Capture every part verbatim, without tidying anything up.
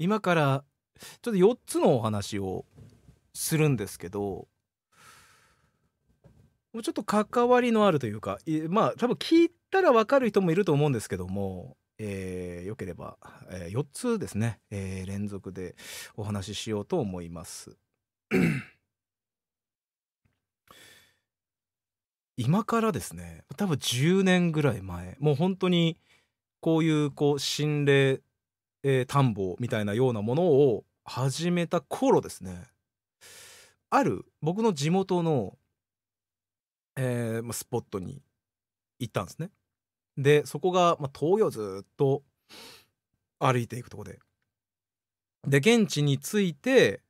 今からちょっとよっつのお話をするんですけど、もうちょっと関わりのあるというか、いまあ多分聞いたら分かる人もいると思うんですけども、えー、よければ、えー、よっつですね、えー、連続でお話ししようと思います。今からですね、多分じゅうねんぐらい前、もう本当にこういうこう心霊、えー、探訪みたいなようなものを始めた頃ですね、ある僕の地元の、えー、スポットに行ったんですね。でそこが、まあ、峠をずっと歩いていくとこで、で現地に着いて、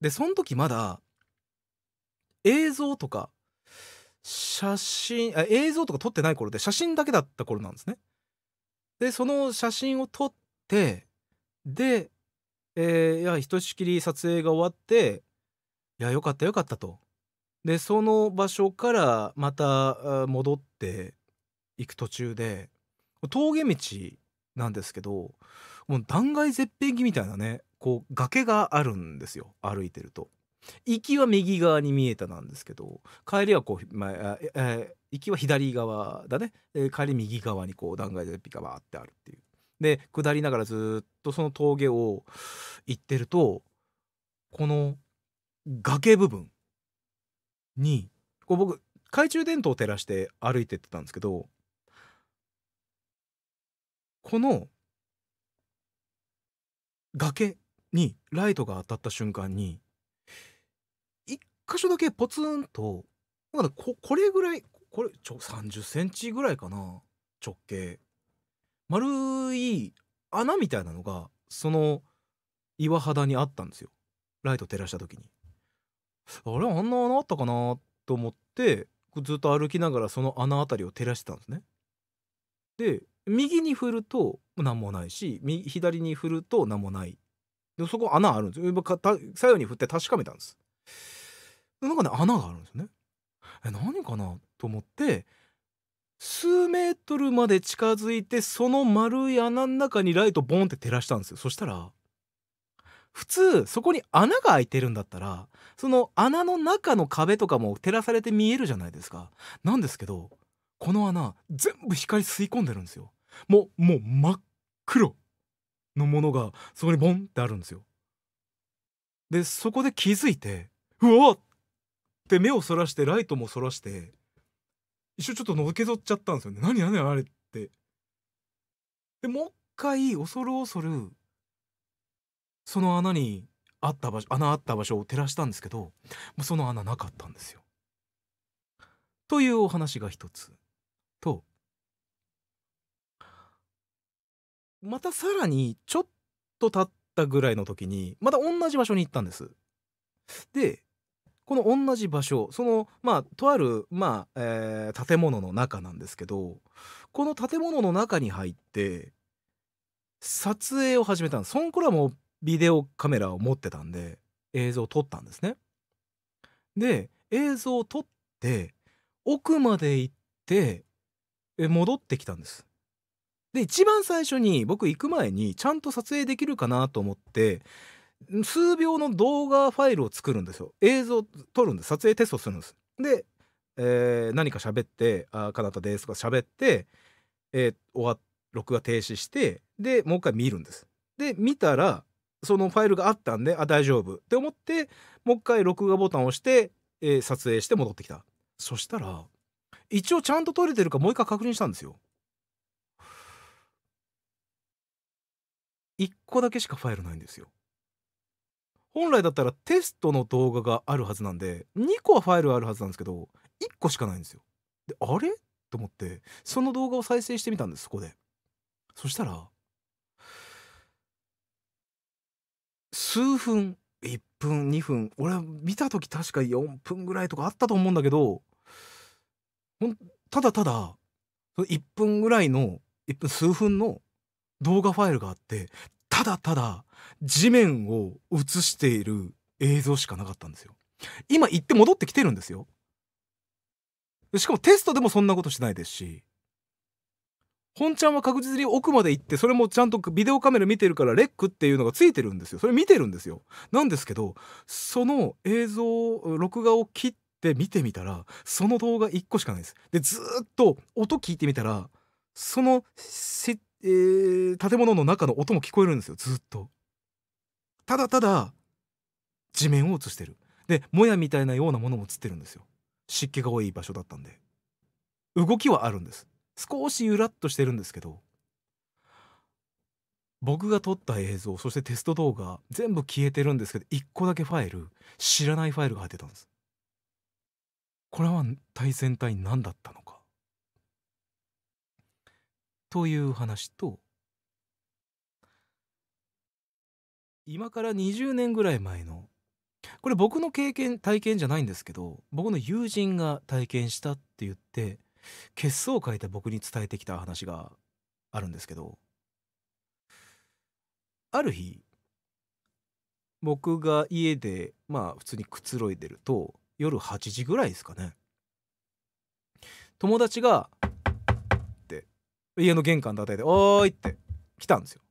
でその時まだ映像とか写真あ映像とか撮ってない頃で、写真だけだった頃なんですね。でその写真を撮って、で、えー、いやひとしきり撮影が終わって、いやよかったよかったと。でその場所からまた戻って行く途中で、峠道なんですけど、もう断崖絶壁みたいなね、こう崖があるんですよ。歩いてると行きは右側に見えたなんですけど、帰りはこう、まあええ行きは左側だね、え帰り右側にこう断崖絶壁がバーってあるっていう。で下りながらずっとその峠を行ってると、この崖部分にこう僕懐中電灯を照らして歩いてってたんですけど、この崖にライトが当たった瞬間に一箇所だけポツンと、なんか こ, これぐらいこれちょさんじゅっセンチぐらいかな、直径丸い穴みたいなのがその岩肌にあったんですよ、ライト照らした時に。あれあんな穴あったかなと思ってずっと歩きながらその穴あたりを照らしてたんですね。で右に振ると何もないし、左に振ると何もない。でそこ穴あるんですよ。左右に振って確かめたんです。なんかね、穴があるんですよね。え何かなと思って数メートルまで近づいて、その丸い穴の中にライトボンって照らしたんですよ。そしたら普通そこに穴が開いてるんだったら、その穴の中の壁とかも照らされて見えるじゃないですか。なんですけどこの穴全部光吸い込んでるんですよ。もうもう真っ黒のものがそこにボンってあるんですよ。でそこで気づいて、うわっって目をそらしてライトもそらして、一瞬ちょっとのけぞっちゃったんですよね。何何あれって。でもう一回恐る恐るその穴にあった場所穴あった場所を照らしたんですけど、もうその穴なかったんですよ。というお話が一つと、またさらにちょっと経ったぐらいの時にまた同じ場所に行ったんです。でこの同じ場所、そのまあとある、まあえー、建物の中なんですけど、この建物の中に入って撮影を始めたんです。その頃はもうビデオカメラを持ってたんで映像を撮ったんですね。で映像を撮って奥まで行って戻ってきたんです。で一番最初に僕行く前にちゃんと撮影できるかなと思って数秒の動画ファイルを作るんですよ。映像撮るんです。撮影テストするんです。で、えー、何か喋って「あかなたです」とか喋って、えー、終わ録画停止して、でもう一回見るんです。で見たらそのファイルがあったんで、あ大丈夫って思ってもう一回録画ボタンを押して、えー、撮影して戻ってきた。そしたら一応ちゃんと撮れてるかもう一回確認したんですよ。いっこだけしかファイルないんですよ。本来だったらテストの動画があるはずなんでにこはファイルあるはずなんですけどいっこしかないんですよ。であれと思ってその動画を再生してみたんです、そこで。そしたら数分いっぷんにふん、俺見た時確かよんぷんぐらいとかあったと思うんだけど、ほんただただいっぷんぐらいのいっぷん数分の動画ファイルがあって、ただただ地面を映している映像しかなかったんですよ。今行って戻ってきてるんですよ。しかもテストでもそんなことしないですし、本ちゃんは確実に奥まで行って、それもちゃんとビデオカメラ見てるからレックっていうのがついてるんですよ。それ見てるんですよ。なんですけど、その映像録画を切って見てみたら、その動画いっこしかないです。でずーっと音聞いてみたら、そのし、えー、建物の中の音も聞こえるんですよ、ずーっと。ただただ地面を映してる。でもやみたいなようなものも映ってるんですよ。湿気が多い場所だったんで動きはあるんです。少しゆらっとしてるんですけど、僕が撮った映像、そしてテスト動画全部消えてるんですけど、いっこだけファイル、知らないファイルが入ってたんです。これは対戦体何だったのかという話と、今からにじゅうねんぐらい前の、これ僕の経験体験じゃないんですけど、僕の友人が体験したって言って血相を書いて僕に伝えてきた話があるんですけど、ある日僕が家でまあ普通にくつろいでると、夜はちじぐらいですかね、友達がって家の玄関叩いて「おーい」って来たんですよ。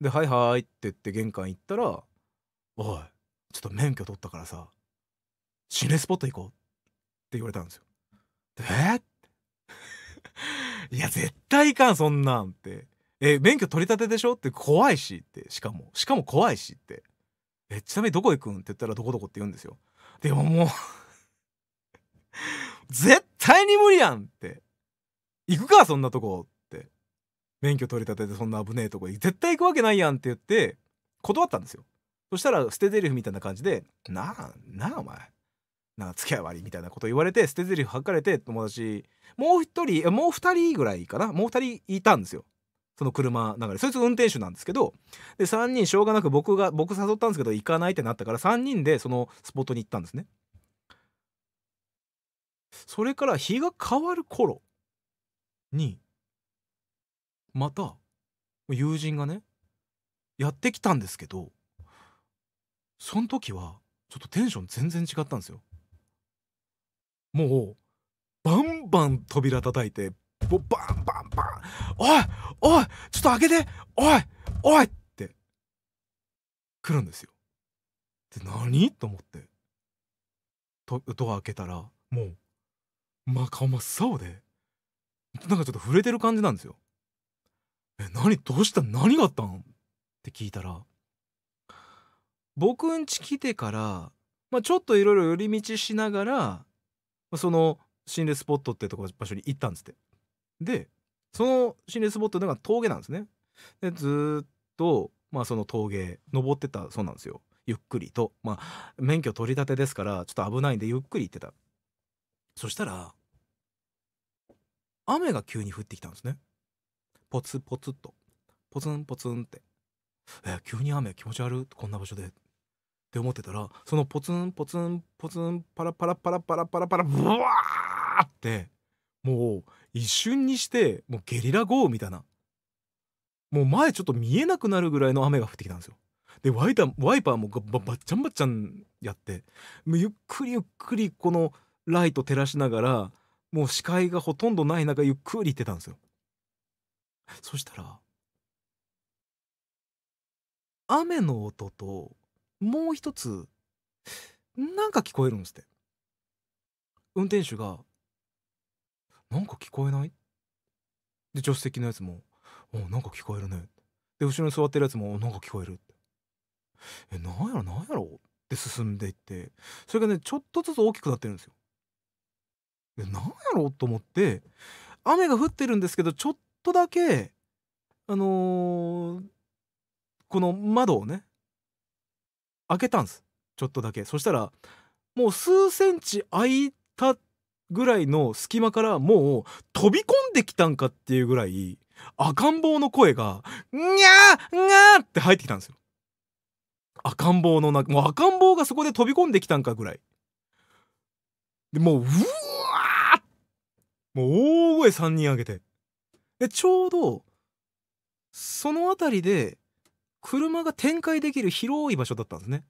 で「はいはい」って言って玄関行ったら「おいちょっと免許取ったからさ、心霊スポット行こう」って言われたんですよ。でえっいや絶対いかんそんなんって、え免許取り立てでしょって、怖いしって、しかもしかも怖いしって、えちなみにどこ行くんって言ったら、どこどこって言うんですよ。でももう絶対に無理やんって、行くかそんなとこって、免許取り立てでそんな危ねえとこ絶対行くわけないやんって言って断ったんですよ。そしたら捨て台詞みたいな感じで「なあなあお前なんか付き合い悪い」みたいなこと言われて、捨て台詞吐かれて、友達もう一人もう二人ぐらいかな、もう二人いたんですよ、その車の中で。そいつ運転手なんですけど、でさんにんしょうがなく僕が僕誘ったんですけど行かないってなったから、さんにんでそのスポットに行ったんですね。それから日が変わる頃にまた友人がねやってきたんですけど、その時はちょっとテンション全然違ったんですよ。もうバンバン扉叩いて、もうバンバンバン「おいおいちょっと開けておいおい」って来るんですよ。で何と思ってとドア開けたら、もう、まあ、顔真っ青でなんかちょっと震えてる感じなんですよ。え何どうした何があったんって聞いたら、僕ん家来てから、まあ、ちょっといろいろ寄り道しながらその心霊スポットってとこ場所に行ったんですって。でその心霊スポットなんか峠なんですね。でずっと、まあ、その峠登ってたそうなんですよ、ゆっくりと。まあ免許取り立てですからちょっと危ないんでゆっくり行ってた。そしたら雨が急に降ってきたんですね。ポツポツっとポツンポツンって、え急に雨気持ち悪いこんな場所でって思ってたら、そのポツンポツンポツンパラパラパラパラパラパラブワーってもう一瞬にしてもうゲリラ豪雨みたいな、もう前ちょっと見えなくなるぐらいの雨が降ってきたんですよ。でワイタワイパーもバッチャンバッチャンやって、もうゆっくりゆっくりこのライト照らしながら、もう視界がほとんどない中ゆっくり行ってたんですよ。そしたら雨の音ともう一つなんか聞こえるんですって。運転手が「なんか聞こえない?」で助手席のやつも「おなんか聞こえるね」で後ろに座ってるやつも「なんか聞こえる」って「えなんやろなんやろ」って進んでいって、それがねちょっとずつ大きくなってるんですよ。でなんやろと思って、雨が降ってるんですけどちょっとだけあのー、この窓をね開けたんです、ちょっとだけ。そしたらもう数センチ開いたぐらいの隙間からもう飛び込んできたんかっていうぐらい赤ん坊の声が「にゃーにゃー」って入ってきたんですよ。赤ん坊の中、もう赤ん坊がそこで飛び込んできたんかぐらいで、もううわーもう大声さんにん挙げて、でちょうどその辺りで車が展開できる広い場所だったんですね。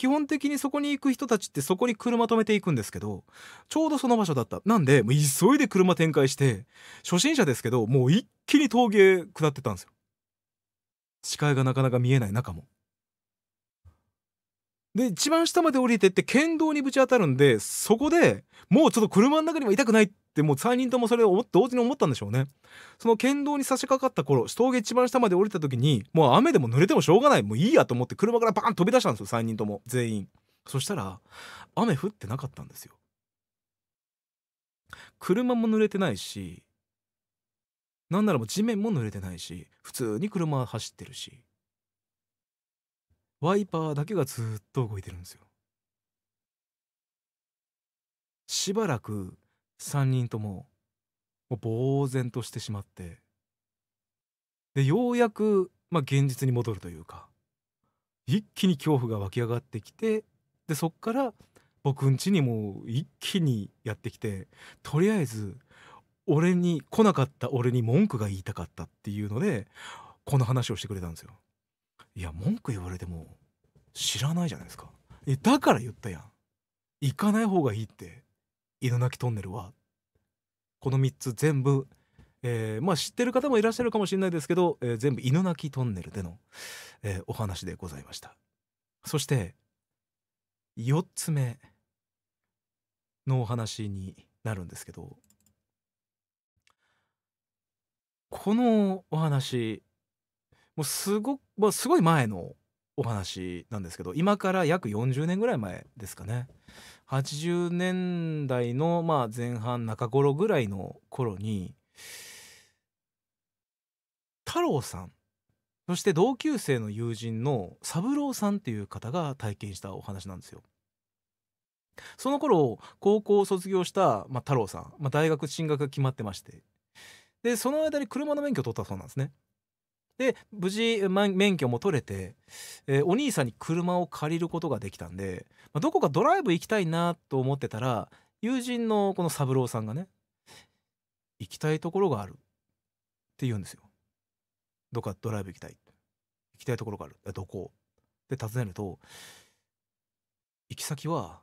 基本的にそこに行く人たちってそこに車止めていくんですけど、ちょうどその場所だった。なんでもう急いで車展開して、初心者ですけどもう一気に峠下ってたんですよ。視界がなかなか見えない中も。で一番下まで降りてって県道にぶち当たるんで、そこでもうちょっと車の中にはいたくないって、もうさんにんともそれを同時に思ったんでしょうね。その県道に差し掛かった頃、峠一番下まで降りた時に、もう雨でも濡れてもしょうがない、もういいやと思って車からバーン飛び出したんですよ、さんにんとも全員。そしたら雨降ってなかったんですよ。車も濡れてないし、なんならもう地面も濡れてないし、普通に車は走ってるし。ワイパーだけがずっと動いてるんですよ。しばらくさんにんとももう呆然としてしまって、でようやく、まあ、現実に戻るというか、一気に恐怖が湧き上がってきて、でそっから僕ん家にもう一気にやってきて、とりあえず俺に来なかった俺に文句が言いたかったっていうのでこの話をしてくれたんですよ。いや文句言われても知らないじゃないですか。えだから言ったやん、行かない方がいいって、犬鳴トンネルは。このみっつ全部、えー、まあ知ってる方もいらっしゃるかもしれないですけど、えー、全部犬鳴トンネルでの、えー、お話でございました。そしてよっつめのお話になるんですけど、このお話もうすごく、まあ、すごい前のお話なんですけど、今から約よんじゅうねんぐらい前ですかね。はちじゅうねんだいの、まあ、前半中頃ぐらいの頃に、太郎さん、そして同級生の友人の三郎さんっていう方が体験したお話なんですよ。その頃高校を卒業した、まあ、太郎さん、まあ、大学進学が決まってまして、でその間に車の免許を取ったそうなんですね。で無事免許も取れて、えー、お兄さんに車を借りることができたんで、まあ、どこかドライブ行きたいなと思ってたら、友人のこの三郎さんがね、行きたいところがあるって言うんですよ。どこかドライブ行きたい、行きたいところがある、どこで尋ねると、行き先は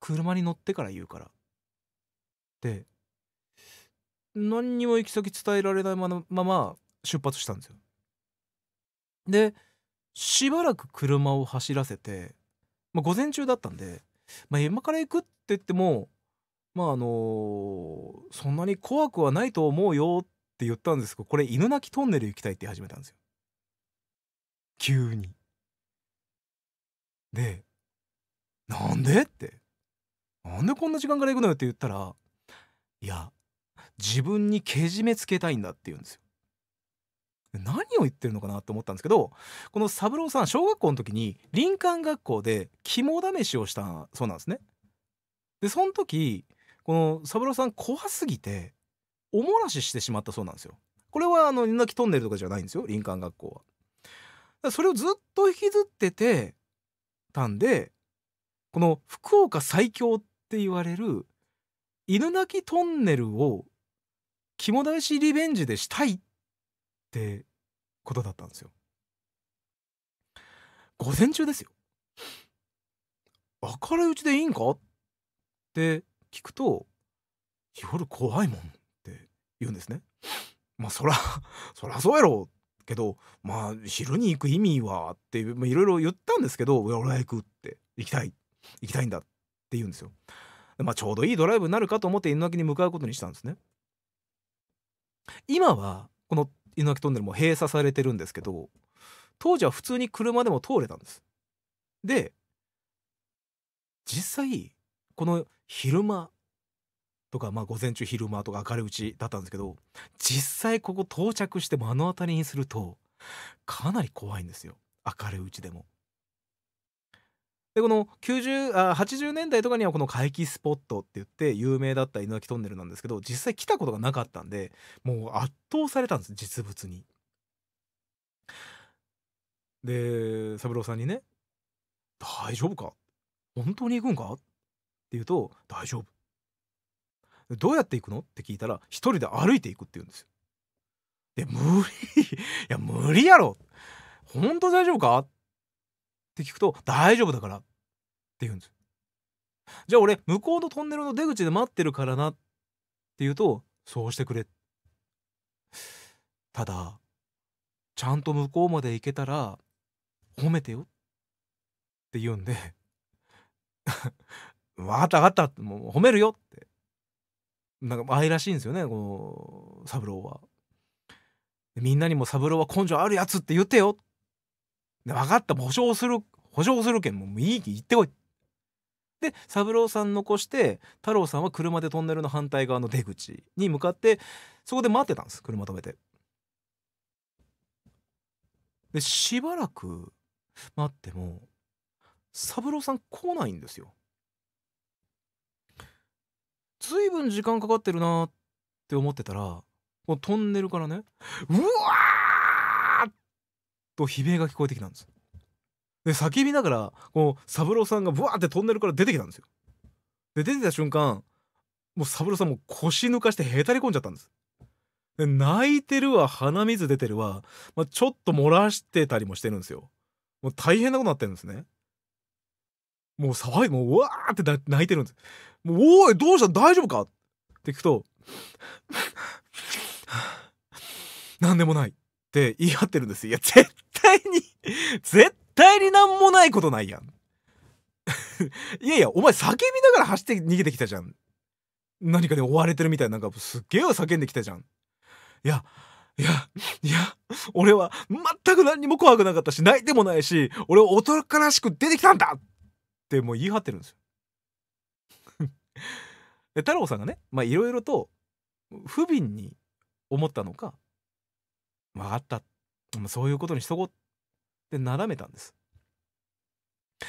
車に乗ってから言うからで、何にも行き先伝えられないまま出発したんですよ。でしばらく車を走らせて、まあ、午前中だったんで、まあ、今から行くって言っても、まああのー、そんなに怖くはないと思うよって言ったんですけど、これ犬鳴トンネル行きたいって言い始めたんですよ、急に。で「なんで?」って「なんでこんな時間から行くのよ」って言ったら「いや自分にけじめつけたいんだ」って言うんですよ。何を言ってるのかなと思ったんですけど、この三郎さん小学校の時に林間学校で肝試しをしたそうなんですね。でその時この三郎さん怖すぎてお漏らししてしまったそうなんですよ。これはあの犬鳴トンネルとかじゃないんですよ、林間学校は。だからそれをずっと引きずっててたんで、この福岡最強って言われる犬鳴トンネルを肝試しリベンジでしたいってことだったんですよ。午前中ですよ。明るいうちでいいんかって聞くと、夜怖いもんって言うんですね。まあそらそらそうやろうけど、まあ昼に行く意味はっていろいろ言ったんですけど、俺は行くって、行きたい行きたいんだって言うんですよ。まあちょうどいいドライブになるかと思って犬鳴に向かうことにしたんですね。今はこの犬鳴トンネルも閉鎖されてるんですけど、当時は普通に車でも通れたんです。で実際この昼間とか、まあ午前中昼間とか明るいうちだったんですけど、実際ここ到着して目の当たりにするとかなり怖いんですよ、明るいうちでも。でこのはちじゅうねんだいとかにはこの怪奇スポットって言って有名だった犬鳴トンネルなんですけど、実際来たことがなかったんでもう圧倒されたんです、実物に。で三郎さんにね「大丈夫か?本当に行くんか?」って言うと「大丈夫」。どうやって行くのって聞いたら、一人で歩いていくって言うんですよ。で無理いや無理やろ、本当大丈夫かって聞くと、大丈夫だからって言うんです。じゃあ俺向こうのトンネルの出口で待ってるからなって言うと、そうしてくれ。ただちゃんと向こうまで行けたら褒めてよって言うんでわかったわかった、もう褒めるよって、なんか愛らしいんですよね、この三郎は。みんなにも三郎は根性あるやつって言ってよ。分かった、保証する保証するけん、もういい気言ってこい。で三郎さん残して太郎さんは車でトンネルの反対側の出口に向かって、そこで待ってたんです、車止めて。でしばらく待っても三郎さん来ないんですよ。ずいぶん時間かかってるなーって思ってたら、トンネルからね、うわーっと悲鳴が聞こえてきたんです。で叫びながらこう三郎さんがブワーってトンネルから出てきたんですよ。で出てきた瞬間、もう三郎さんも腰抜かしてへたり込んじゃったんです。で泣いてるわ、鼻水出てるわ、まあ、ちょっと漏らしてたりもしてるんですよ。もう大変なことになってるんですね。もう騒いで、もううわーって泣いてるんです。もうおいどうした、大丈夫かって聞くとなんでもないって言い張ってるんですよ。いや絶対に絶対になんもないことないやんいやいやお前叫びながら走って逃げてきたじゃん。何かで追われてるみたいな、なんかすっげえ叫んできたじゃん。いやいやいや俺は全く何にも怖くなかったし、泣いてもないし、俺はおとなしく出てきたんだってもう言い張ってるんですよで太郎さんがね、まあいろいろと不憫に思ったのか、分かった、そういうことにしとこうってなだめたんです。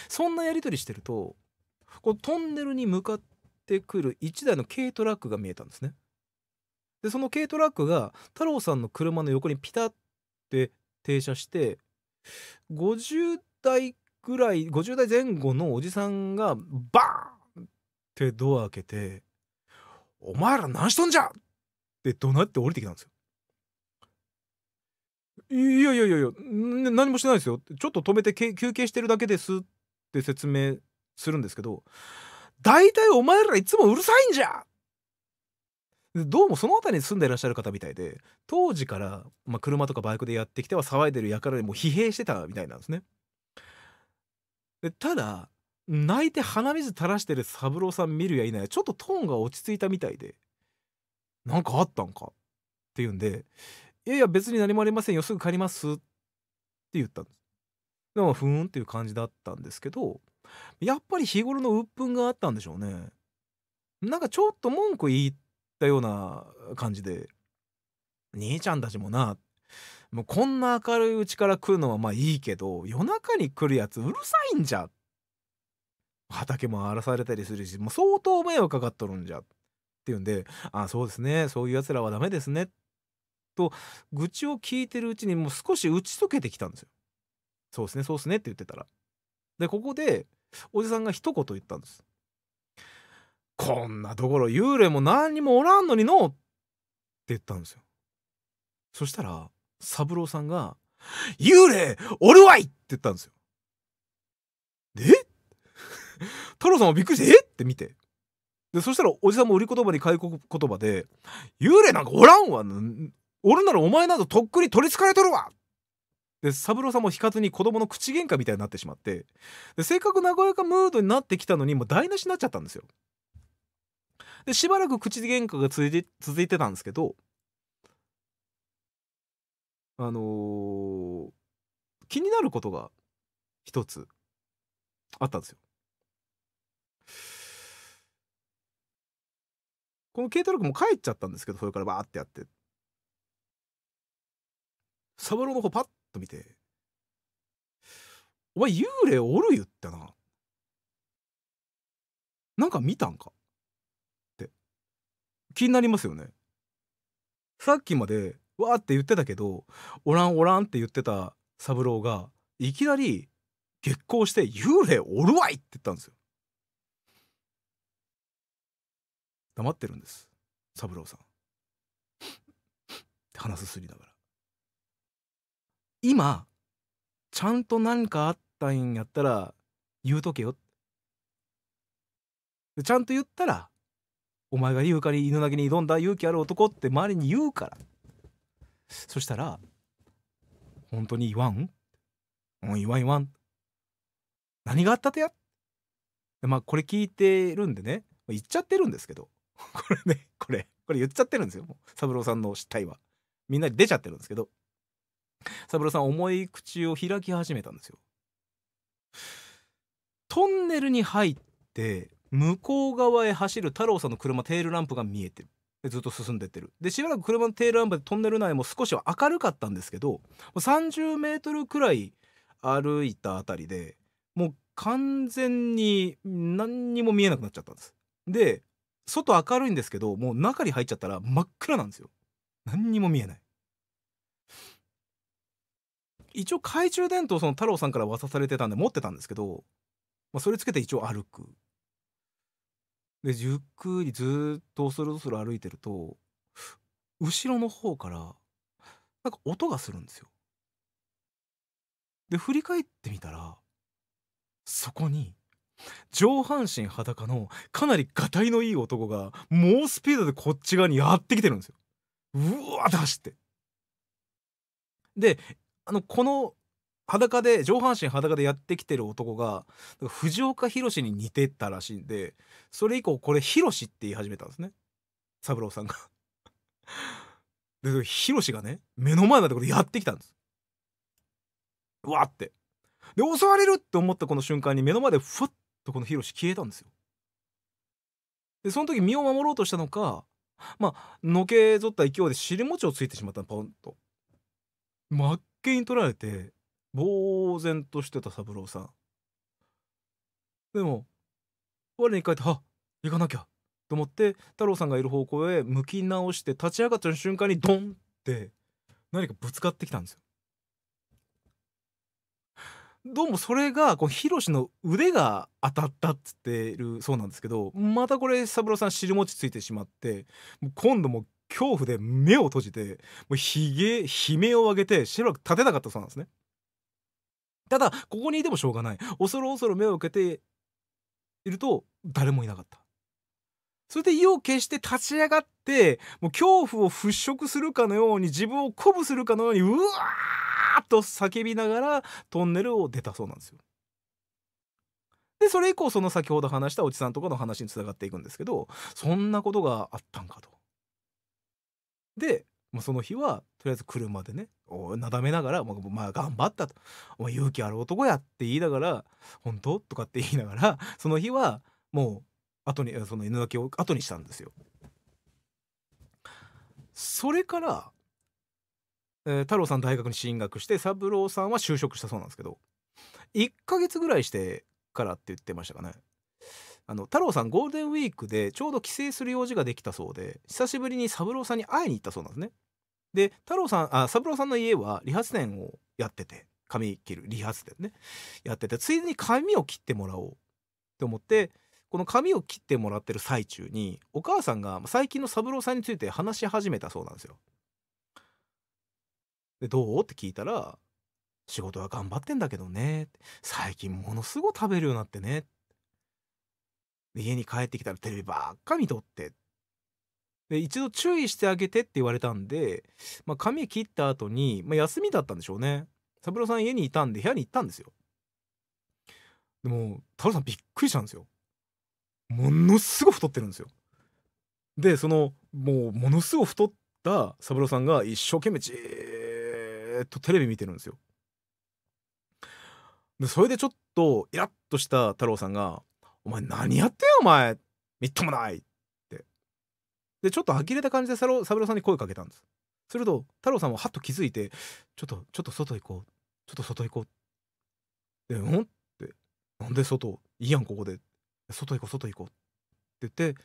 そんなやり取りしてると、このトンネルに向かってくるいちだいの軽トラックが見えたんですね。でその軽トラックが太郎さんの車の横にピタッて停車して、ごじゅうだいぐらい、ごじゅうだいぜん後のおじさんがバーンってドア開けて「お前ら何しとんじゃ!」って怒鳴って降りてきたんですよ。いやいやいやいや、何もしてないですよ、ちょっと止めて休憩してるだけですって説明するんですけど、大体お前らいつもうるさいんじゃ!どうもその辺りに住んでいらっしゃる方みたいで、当時から、まあ、車とかバイクでやってきては騒いでる輩にも疲弊してたみたいなんですね。でただ泣いて鼻水垂らしてる三郎さん見るやいない、ちょっとトーンが落ち着いたみたいで、なんかあったんかって言うんで、いやいや別に何もありませんよ、すぐ帰りますって言ったんです。でもふーんっていう感じだったんですけど、やっぱり日頃の鬱憤があったんでしょうね。なんかちょっと文句言いたような感じで、兄ちゃんたちもな、もうこんな明るいうちから来るのはまあいいけど、夜中に来るやつうるさいんじゃ、畑も荒らされたりするし、もう相当迷惑かかっとるんじゃっていうんで、ああそうですね、そういうやつらはダメですねと愚痴を聞いてるうちに、もう少し打ち解けてきたんですよ。そうですねそうですねって言ってたら、でここでおじさんが一言言ったんです。こんなところ幽霊も何にもおらんのにのうって言ったんですよ。そしたら三郎さんが「幽霊おるわい!」って言ったんですよ。で太郎さんはびっくりして「えっ!」って見て、でそしたらおじさんも売り言葉に買い言葉で「幽霊なんかおらんわ!」おるならお前などとっくに取りつかれとるわ!」で三郎さんも引かずに子供の口喧嘩みたいになってしまって、でせっかく和やかムードになってきたのに、もう台無しになっちゃったんですよ。でしばらく口喧嘩が続いて続いてたんですけど、あのー、気になることが一つあったんですよ。この軽トラックも帰っちゃったんですけど、それからバーってやって。三郎の方パッと見て「お前幽霊おる言ったな、なんか見たんか?」って気になりますよね。さっきまでわーって言ってたけど「おらんおらん」って言ってた三郎がいきなり激高して「幽霊おるわい!」って言ったんですよ。黙ってるんです三郎さんって鼻すすりながら。今ちゃんと何かあっったんやったら言うとけよ。ちゃんと言ったらお前が優香に犬投げに挑んだ勇気ある男って周りに言うから、そしたら本当に言わん、うん、言わん言わん、何があったとや。まあこれ聞いてるんでね、言っちゃってるんですけどこれねこれこれ言っちゃってるんですよ、三郎さんの失態はみんなに出ちゃってるんですけど、三郎さん重い口を開き始めたんですよ。トンネルに入って向こう側へ走る太郎さんの車、テールランプが見えてる。でずっと進んでってる。でしばらく車のテールランプでトンネル内も少しは明るかったんですけど、さんじゅうメートルくらい歩いたあたりでもう完全に何にも見えなくなっちゃったんです。で外明るいんですけど、もう中に入っちゃったら真っ暗なんですよ。何にも見えない。一応懐中電灯、その太郎さんから渡されてたんで持ってたんですけど、まあ、それつけて一応歩く。でゆっくりずっとそろそろ歩いてると、後ろの方からなんか音がするんですよ。で振り返ってみたら、そこに上半身裸のかなりがたいのいい男が猛スピードでこっち側にやってきてるんですよ。うわーって走って、であのこの裸で上半身裸でやってきてる男が藤岡弘に似てたらしいんで、それ以降これ弘って言い始めたんですね、三郎さんが。で弘がね目の前までこれやってきたんです。うわーって、で襲われるって思ったこの瞬間に目の前でふわっとこの弘消えたんですよ。でその時身を守ろうとしたのか、まあのけぞった勢いで尻餅をついてしまったの、ポンと。まっけに取られて呆然としてた三郎さん。でも我に返って「あ、行かなきゃ」と思って太郎さんがいる方向へ向き直して立ち上がった瞬間にドンって何かぶつかってきたんですよ。どうもそれがこうヒロシの腕が当たったっつってるそうなんですけど、またこれ三郎さん尻餅ついてしまって、今度も恐怖で目を閉じてもうひげ悲鳴を上げてしばらく立てなかったそうなんですね。ただここにいてもしょうがない、恐る恐る目を受けていると誰もいなかった。それで意を決して立ち上がって、もう恐怖を払拭するかのように、自分を鼓舞するかのように、うわーっと叫びながらトンネルを出たそうなんですよ。でそれ以降、その先ほど話したおじさんとかの話につながっていくんですけど、そんなことがあったんかと。でもうその日はとりあえず車でねなだめながら「まあ頑張った」と「お前勇気ある男や」って言いながら「本当?」とかって言いながら、その日はもう後にその犬だけを後にしたんですよ。それから、えー、太郎さん大学に進学して三郎さんは就職したそうなんですけど、いっかげつぐらいしてからって言ってましたかね。あの太郎さんゴールデンウィークでちょうど帰省する用事ができたそうで、久しぶりに三郎さんに会いに行ったそうなんですね。で太郎さんあ三郎さんの家は理髪店をやってて、髪切る理髪店ねやってて、ついでに髪を切ってもらおうと思って、この髪を切ってもらってる最中にお母さんが最近の三郎さんについて話し始めたそうなんですよ。でどうって聞いたら「仕事は頑張ってんだけどね、最近ものすごい食べるようになってね」、家に帰ってきたらテレビばっか見とって、で一度注意してあげてって言われたんで、まあ、髪切った後に、まあ、休みだったんでしょうね、三郎さん家にいたんで部屋に行ったんですよ。でも太郎さんびっくりしたんですよ。ものすごい太ってるんですよ。でそのもうものすごい太った三郎さんが一生懸命じーっとテレビ見てるんですよ。でそれでちょっとイラッとした太郎さんがお前何やってんよお前みっともないって、でちょっと呆れた感じで三郎さんに声かけたんです。すると太郎さんはハッと気づいて「ちょっとちょっと外行こうちょっと外行こう」で「うん?」って「なんで外いいやんここで外行こう外行こう」って言って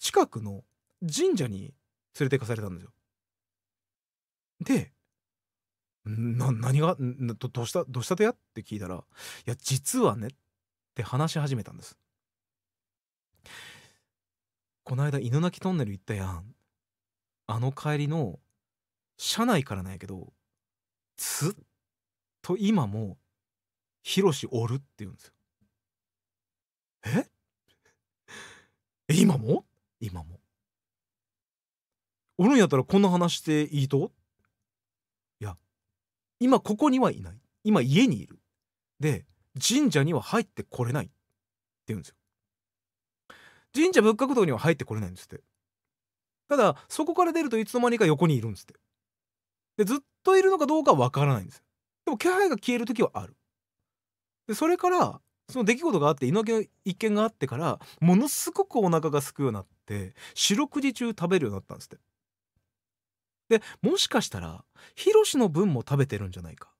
近くの神社に連れて行かされたんですよ。でな何がな ど, どうしたどうしたとやって聞いたら「いや実はね」って話し始めたんです。この間犬鳴トンネル行ったやん、あの帰りの車内からなんやけど、ずっと今もヒロシおるって言うんですよ。ええ、今も今もおるんやったらこんな話していいと、いや今ここにはいない、今家にいる、で神社には入ってこれないって言うんですよ。神社仏閣堂には入ってこれないんですって。ただそこから出るといつの間にか横にいるんですって。でずっといるのかどうかわからないんです。でも気配が消える時はある。でそれからその出来事があって、猪木の一件があってからものすごくお腹がすくようになって、四六時中食べるようになったんですって。でもしかしたらヒロシの分も食べてるんじゃないか。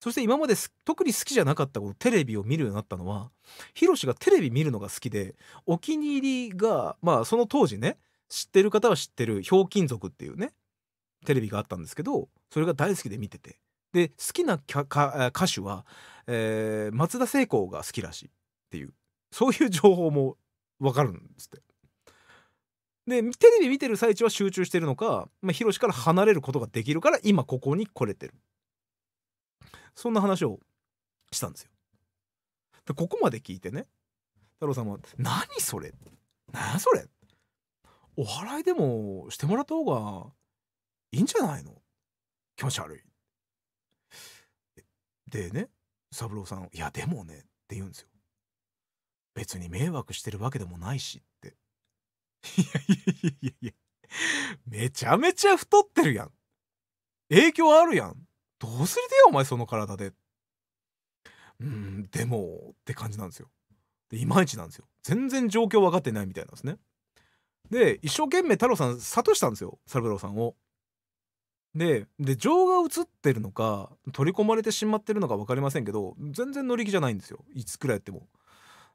そして今まで特に好きじゃなかったこと、テレビを見るようになったのは、ヒロシがテレビ見るのが好きで、お気に入りがまあその当時ね、知ってる方は知ってる「ひょうきん族」っていうねテレビがあったんですけど、それが大好きで見てて、で好きな歌手は、えー、松田聖子が好きらしいっていう、そういう情報も分かるんですって。でテレビ見てる最中は集中してるのか、まあ、ヒロシから離れることができるから今ここに来れてる。そんな話をしたんですよ。でここまで聞いてね、太郎さんは「何それ何それお祓いでもしてもらった方がいいんじゃないの、気持ち悪い」でね、三郎さん「いやでもね」って言うんですよ。別に迷惑してるわけでもないしって。いやいやいやいや、めちゃめちゃ太ってるやん、影響あるやん、どうするでよお前その体で、うん、でもって感じなんですよ。でいまいちなんですよ、全然状況分かってないみたいなんですね。で一生懸命太郎さん諭したんですよ、三郎さんを。でで情が映ってるのか取り込まれてしまってるのか分かりませんけど、全然乗り気じゃないんですよ、いつくらいやっても。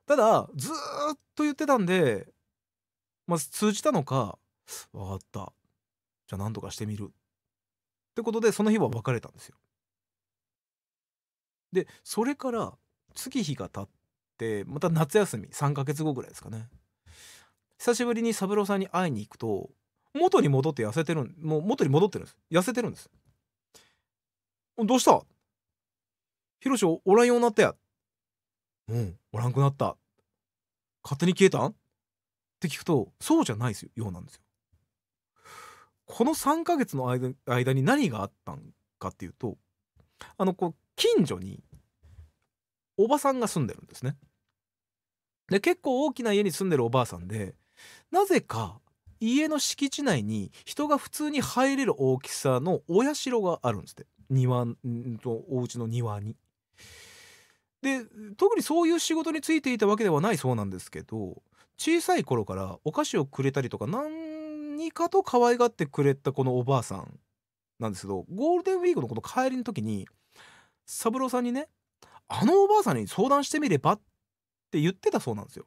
ただずーっと言ってたんで、まあ、通じたのか「分かった、じゃあ何とかしてみる」ってことでその日は別れたんですよ。でそれから月日が経って、また夏休みさんかげつごぐらいですかね、久しぶりに三郎さんに会いに行くと、元に戻って痩せてるもう元に戻ってるんです、痩せてるんです。どうした、ヒロシおらんようになったや、うん、おらんくなった、勝手に消えたんって聞くと、そうじゃないですよようなんですよ。このさんかげつの 間, 間に何があったんかっていうと、あのこう近所におばさんが住んでるんですね。で結構大きな家に住んでるおばあさんで、なぜか家の敷地内に人が普通に入れる大きさのお社があるんですって、庭とお家の庭に。で特にそういう仕事に就いていたわけではないそうなんですけど、小さい頃からお菓子をくれたりとかなん何かと可愛がってくれたこのおばあさんなんですけど、ゴールデンウィークのこの帰りの時に三郎さんにね、あのおばあさんに相談してみればって言ってたそうなんですよ。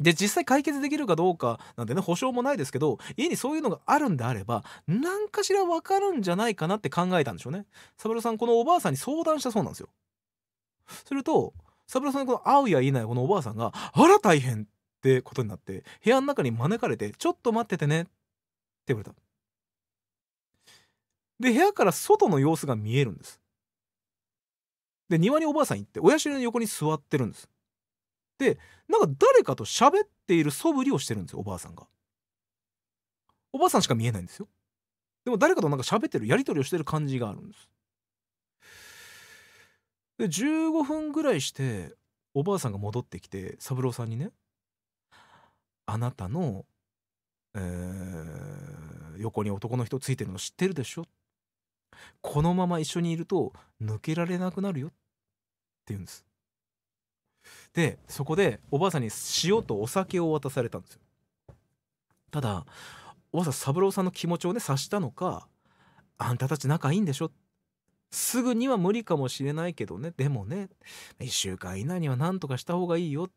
で実際解決できるかどうかなんてね、保証もないですけど、家にそういうのがあるんであれば何かしら分かるんじゃないかなって考えたんでしょうね。三郎さんこのおばあさんに相談したそうなんですよ。すると三郎さんにこの会うやいないこのおばあさんが「あら大変!」ってことになって、部屋の中に招かれて「ちょっと待っててね」って言われた。で部屋から外の様子が見えるんです。で庭におばあさん行ってお社の横に座ってるんです。でなんか誰かと喋っている素振りをしてるんですよ、おばあさんが。おばあさんしか見えないんですよ。でも誰かとなんか喋ってる、やり取りをしてる感じがあるんです。でじゅうごふんぐらいしておばあさんが戻ってきて三郎さんにね、あなたの、えー、横に男の人ついてるの知ってるでしょ、このまま一緒にいると抜けられなくなるよって言うんです。でそこでおばあさんに塩とお酒を渡されたんですよ。ただおばあさん三郎さんの気持ちをね察したのか、あんたたち仲いいんでしょ、すぐには無理かもしれないけどね、でもねいっしゅうかん以内には何とかした方がいいよ、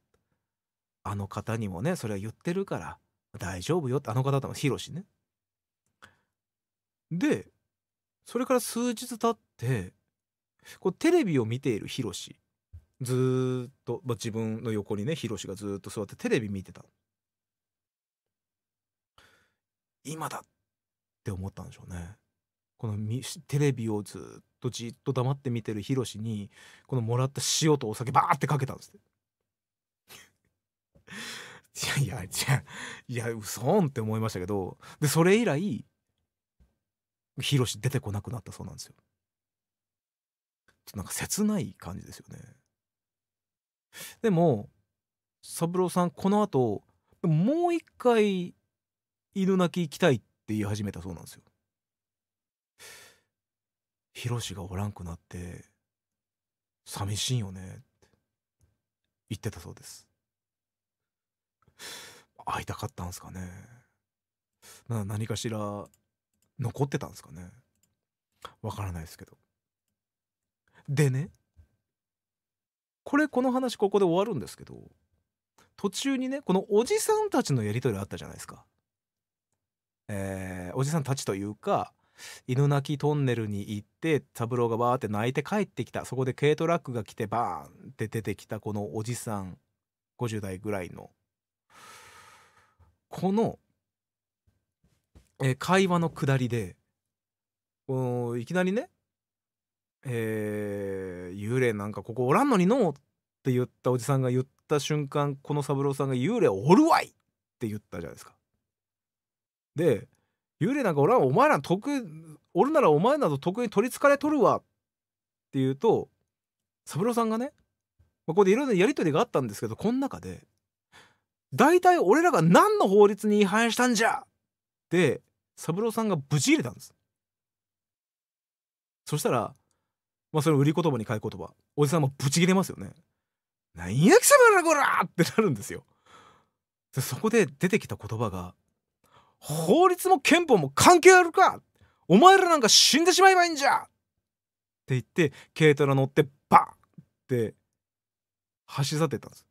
あの方にもねそれは言ってるから大丈夫よって、あの方だったのヒロシね。でそれから数日経ってこうテレビを見ているヒロシ、ずーっと、まあ、自分の横にねヒロシがずーっと座ってテレビ見てた。今だって思ったんでしょうね。このみテレビをずっとじっと黙って見てるヒロシにこのもらった塩とお酒バーってかけたんですって。いやいやいやうそんって思いましたけど、でそれ以来ヒロシ出てこなくなったそうなんですよ。ちょっとなんか切ない感じですよね。でも三郎さんこの後もう一回犬鳴き行きたいって言い始めたそうなんですよ。ヒロシがおらんくなって寂しいよねって言ってたそうです。会いたかったんですかね、な何かしら残ってたんですかね、わからないですけど。でね、これこの話ここで終わるんですけど、途中にねこのおじさんたちのやり取りあったじゃないですか。えー、おじさんたちというか犬鳴きトンネルに行って三郎がバーって泣いて帰ってきた、そこで軽トラックが来てバーンって出てきたこのおじさんごじゅう代ぐらいのこの、えー、会話の下りでこのいきなりね、えー、幽霊なんかここおらんのにのって言ったおじさんが言った瞬間、この三郎さんが幽霊おるわいって言ったじゃないですか。で幽霊なんかおらん、お前ら得おるならお前など得に取りつかれとるわって言うと、三郎さんがね、まあ、ここでいろいろやり取りがあったんですけど、この中で大体俺らが何の法律に違反したんじゃって三郎さんがブチ入れたんです。そしたらまあそれを売り言葉に買い言葉、おじさんもブチ切れますよね。なんや貴様らこらってなるんですよ。でそこで出てきた言葉が、法律も憲法も関係あるか、お前らなんか死んでしまえばいいんじゃって言って軽トラ乗ってバーンって走り去ってったんです。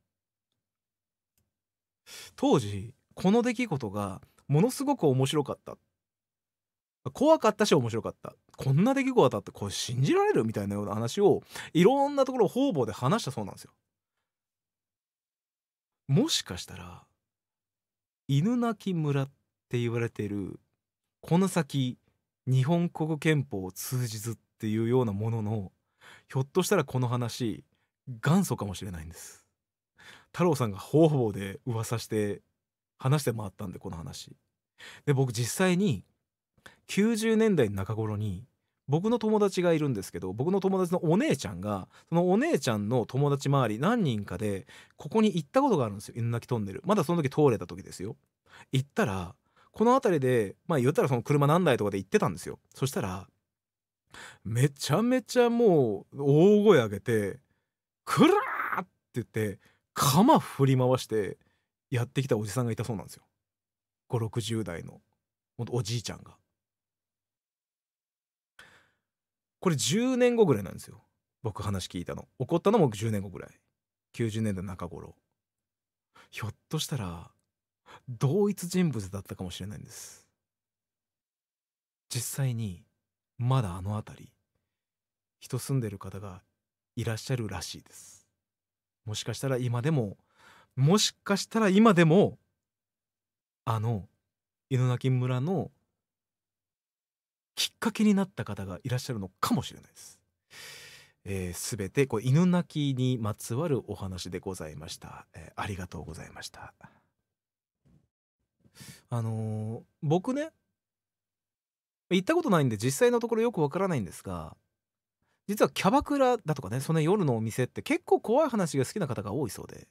当時この出来事がものすごく面白かった、怖かったし面白かった、こんな出来事だった、これ信じられるみたいなような話をいろんなところ方々で話したそうなんですよ。もしかしたら犬鳴村って言われてるこの先日本国憲法を通じずっていうようなものの、ひょっとしたらこの話元祖かもしれないんです。太郎さんが方々で噂して話して回ったんで、この話で僕実際にきゅうじゅうねんだい中頃に僕の友達がいるんですけど、僕の友達のお姉ちゃんがそのお姉ちゃんの友達周り何人かでここに行ったことがあるんですよ、犬鳴トンネル。まだその時通れた時ですよ。行ったらこの辺りでまあ言ったらその車何台とかで行ってたんですよ。そしたらめちゃめちゃもう大声上げて「くらー!」って言って鎌振り回してやってきたおじさんがいたそうなんですよ。ごじゅう、ろくじゅう代のおじいちゃんが。これじゅうねんごぐらいなんですよ、僕話聞いたの。起こったのもじゅうねんごぐらい、きゅうじゅうねんだい中頃。ひょっとしたら同一人物だったかもしれないんです。実際にまだあの辺り人住んでる方がいらっしゃるらしいです。もしかしたら今でももしかしたら今でもあの犬鳴村のきっかけになった方がいらっしゃるのかもしれないです。えー、全てこう犬鳴きにまつわるお話でございました。えー、ありがとうございました。あのー、僕ね行ったことないんで実際のところよくわからないんですが、実はキャバクラだとかね、その夜のお店って結構怖い話が好きな方が多いそうで、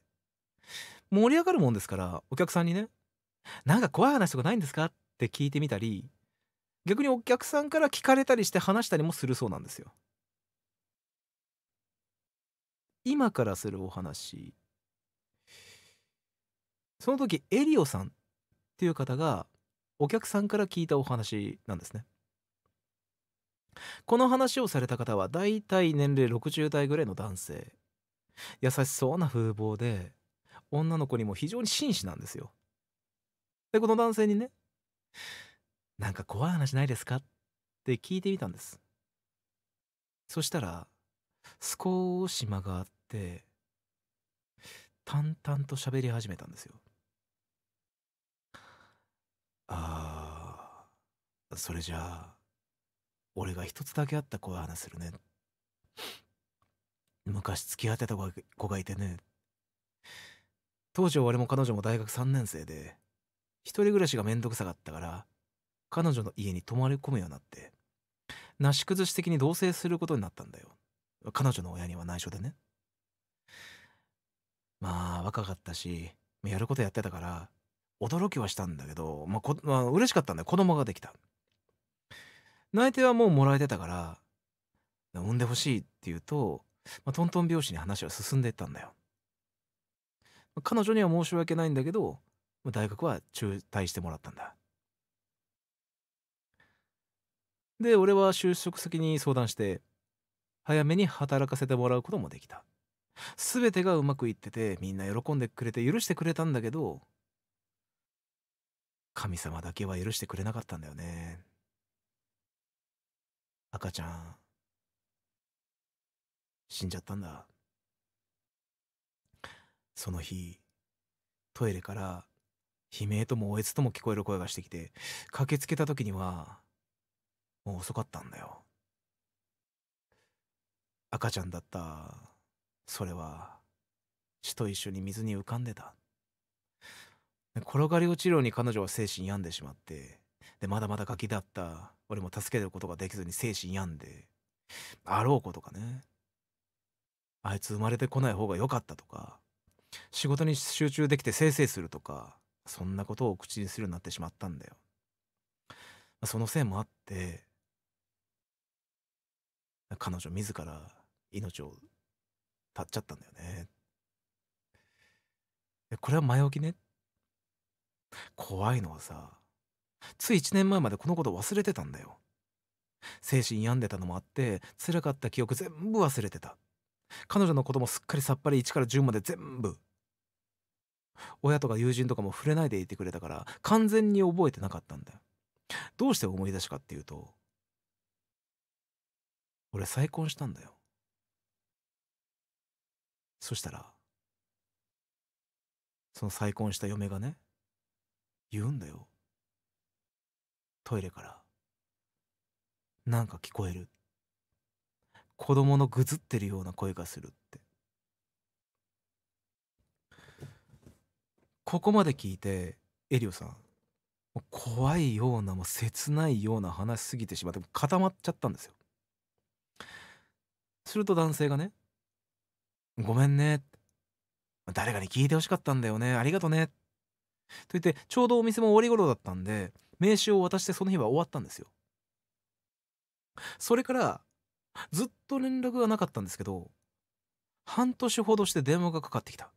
盛り上がるもんですからお客さんにね「なんか怖い話とかないんですか?」って聞いてみたり。逆にお客さんから聞かれたりして話したりもするそうなんですよ。今からするお話、その時エリオさんっていう方がお客さんから聞いたお話なんですね。この話をされた方はだいたい年齢ろくじゅう代ぐらいの男性、優しそうな風貌で女の子にも非常に紳士なんですよ。でこの男性にね、なんか怖い話ないですかって聞いてみたんです。そしたら少し間があって淡々と喋り始めたんですよ。あー、それじゃあ俺が一つだけ会った怖い話するね。昔付き合ってた子がいてね。当時俺も彼女も大学さんねんせいで、一人暮らしがめんどくさかったから、彼女の家に泊まり込むようになって、なし崩し的に同棲することになったんだよ。彼女の親には内緒でね。まあ若かったし、やることやってたから、驚きはしたんだけど、まあこ、まあ、嬉しかったんだよ。子供ができた。内定はもうもらえてたから、産んでほしいって言うと、まあ、トントン拍子に話は進んでいったんだよ。彼女には申し訳ないんだけど、大学は中退してもらったんだ。で、俺は就職先に相談して、早めに働かせてもらうこともできた。すべてがうまくいってて、みんな喜んでくれて許してくれたんだけど、神様だけは許してくれなかったんだよね。赤ちゃん、死んじゃったんだ。その日、トイレから悲鳴ともおえつとも聞こえる声がしてきて、駆けつけた時にはもう遅かったんだよ。赤ちゃんだった。それは血と一緒に水に浮かんでた。転がり落ちるように彼女は精神病んでしまって、でまだまだガキだった俺も助けることができずに精神病んで、あろうことかね、あいつ生まれてこない方が良かったとか、仕事に集中できてせいせいするとか、そんなことを口にするようになってしまったんだよ。そのせいもあって彼女自ら命を絶っちゃったんだよね。これは前置きね。怖いのはさ、ついいちねんまえまでこのこと忘れてたんだよ。精神病んでたのもあって辛かった記憶全部忘れてた。彼女のこともすっかりさっぱりいちからじゅうまで全部。親とか友人とかも触れないでいてくれたから完全に覚えてなかったんだよ。どうして思い出しかっていうと、俺再婚したんだよ。そしたらその再婚した嫁がね、言うんだよ。トイレからなんか聞こえる、子供のぐずってるような声がするって。ここまで聞いてエリオさん、怖いようなもう切ないような話すぎてしまって固まっちゃったんですよ。すると男性がね、ごめんね、誰かに聞いてほしかったんだよね、ありがとねと言って、ちょうどお店も終わり頃だったんで名刺を渡して、その日は終わったんですよ。それからずっと連絡がなかったんですけど、半年ほどして電話がかかってきた。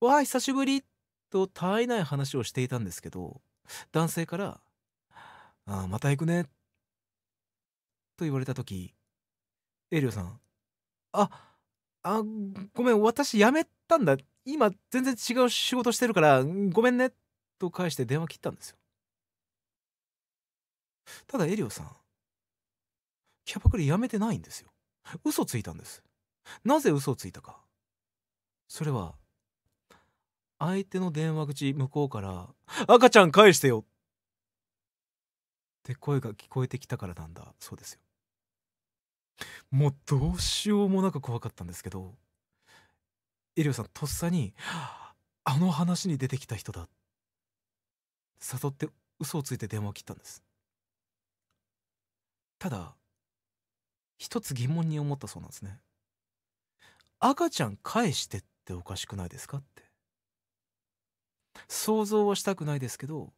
わあ久しぶりとたわいない話をしていたんですけど、男性から「ああまた行くね」と言われた時、エリオさん「ああごめん、私辞めたんだ、今全然違う仕事してるからごめんね」と返して電話切ったんですよ。ただエリオさん、キャバクラ辞めてないんですよ。嘘ついたんです。なぜ嘘をついたか、それは相手の電話口向こうから「赤ちゃん返してよ」って声が聞こえてきたからなんだそうですよ。もうどうしようもなく怖かったんですけど、エリオさんとっさに「あの話に出てきた人だ」誘って嘘をついて電話を切ったんです。ただ一つ疑問に思ったそうなんですね。赤ちゃん返してっておかしくないですかって。想像はしたくないですけど、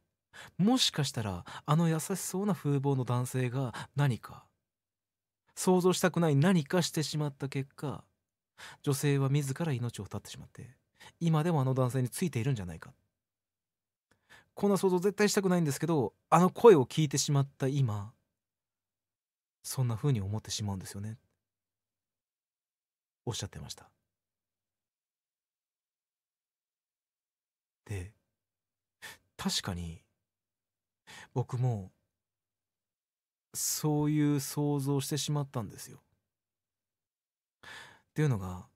もしかしたらあの優しそうな風貌の男性が何か想像したくない何かしてしまった結果、女性は自ら命を絶ってしまって、今でもあの男性についているんじゃないか。こんな想像絶対したくないんですけど、あの声を聞いてしまった今、そんな風に思ってしまうんですよね、おっしゃってました。で、確かに僕もそういう想像してしまったんですよ。っていうのが、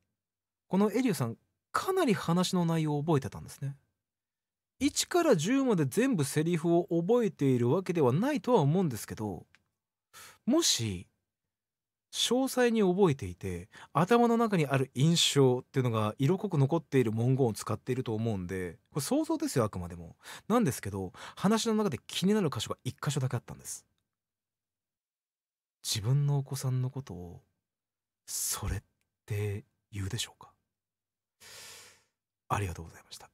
このエリオさんかなり話の内容を覚えてたんですね。いちからじゅうまで全部セリフを覚えているわけではないとは思うんですけど、もし詳細に覚えていて頭の中にある印象っていうのが色濃く残っている文言を使っていると思うんで、これ想像ですよあくまでもなんですけど、話の中で気になる箇所がいっ箇所だけあったんです。自分のお子さんのことを「それって言うでしょうか？」ありがとうございました。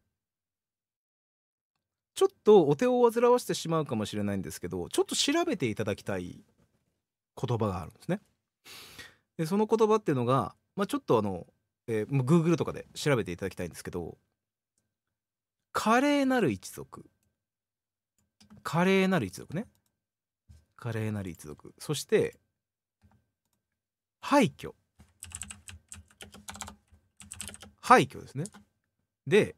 ちょっとお手を煩わしてしまうかもしれないんですけど、ちょっと調べていただきたい言葉があるんですね。でその言葉っていうのが、まあ、ちょっとあの、えー、Google とかで調べていただきたいんですけど、華麗なる一族、華麗なる一族ね、華麗なる一族、そして廃墟、廃墟ですね。で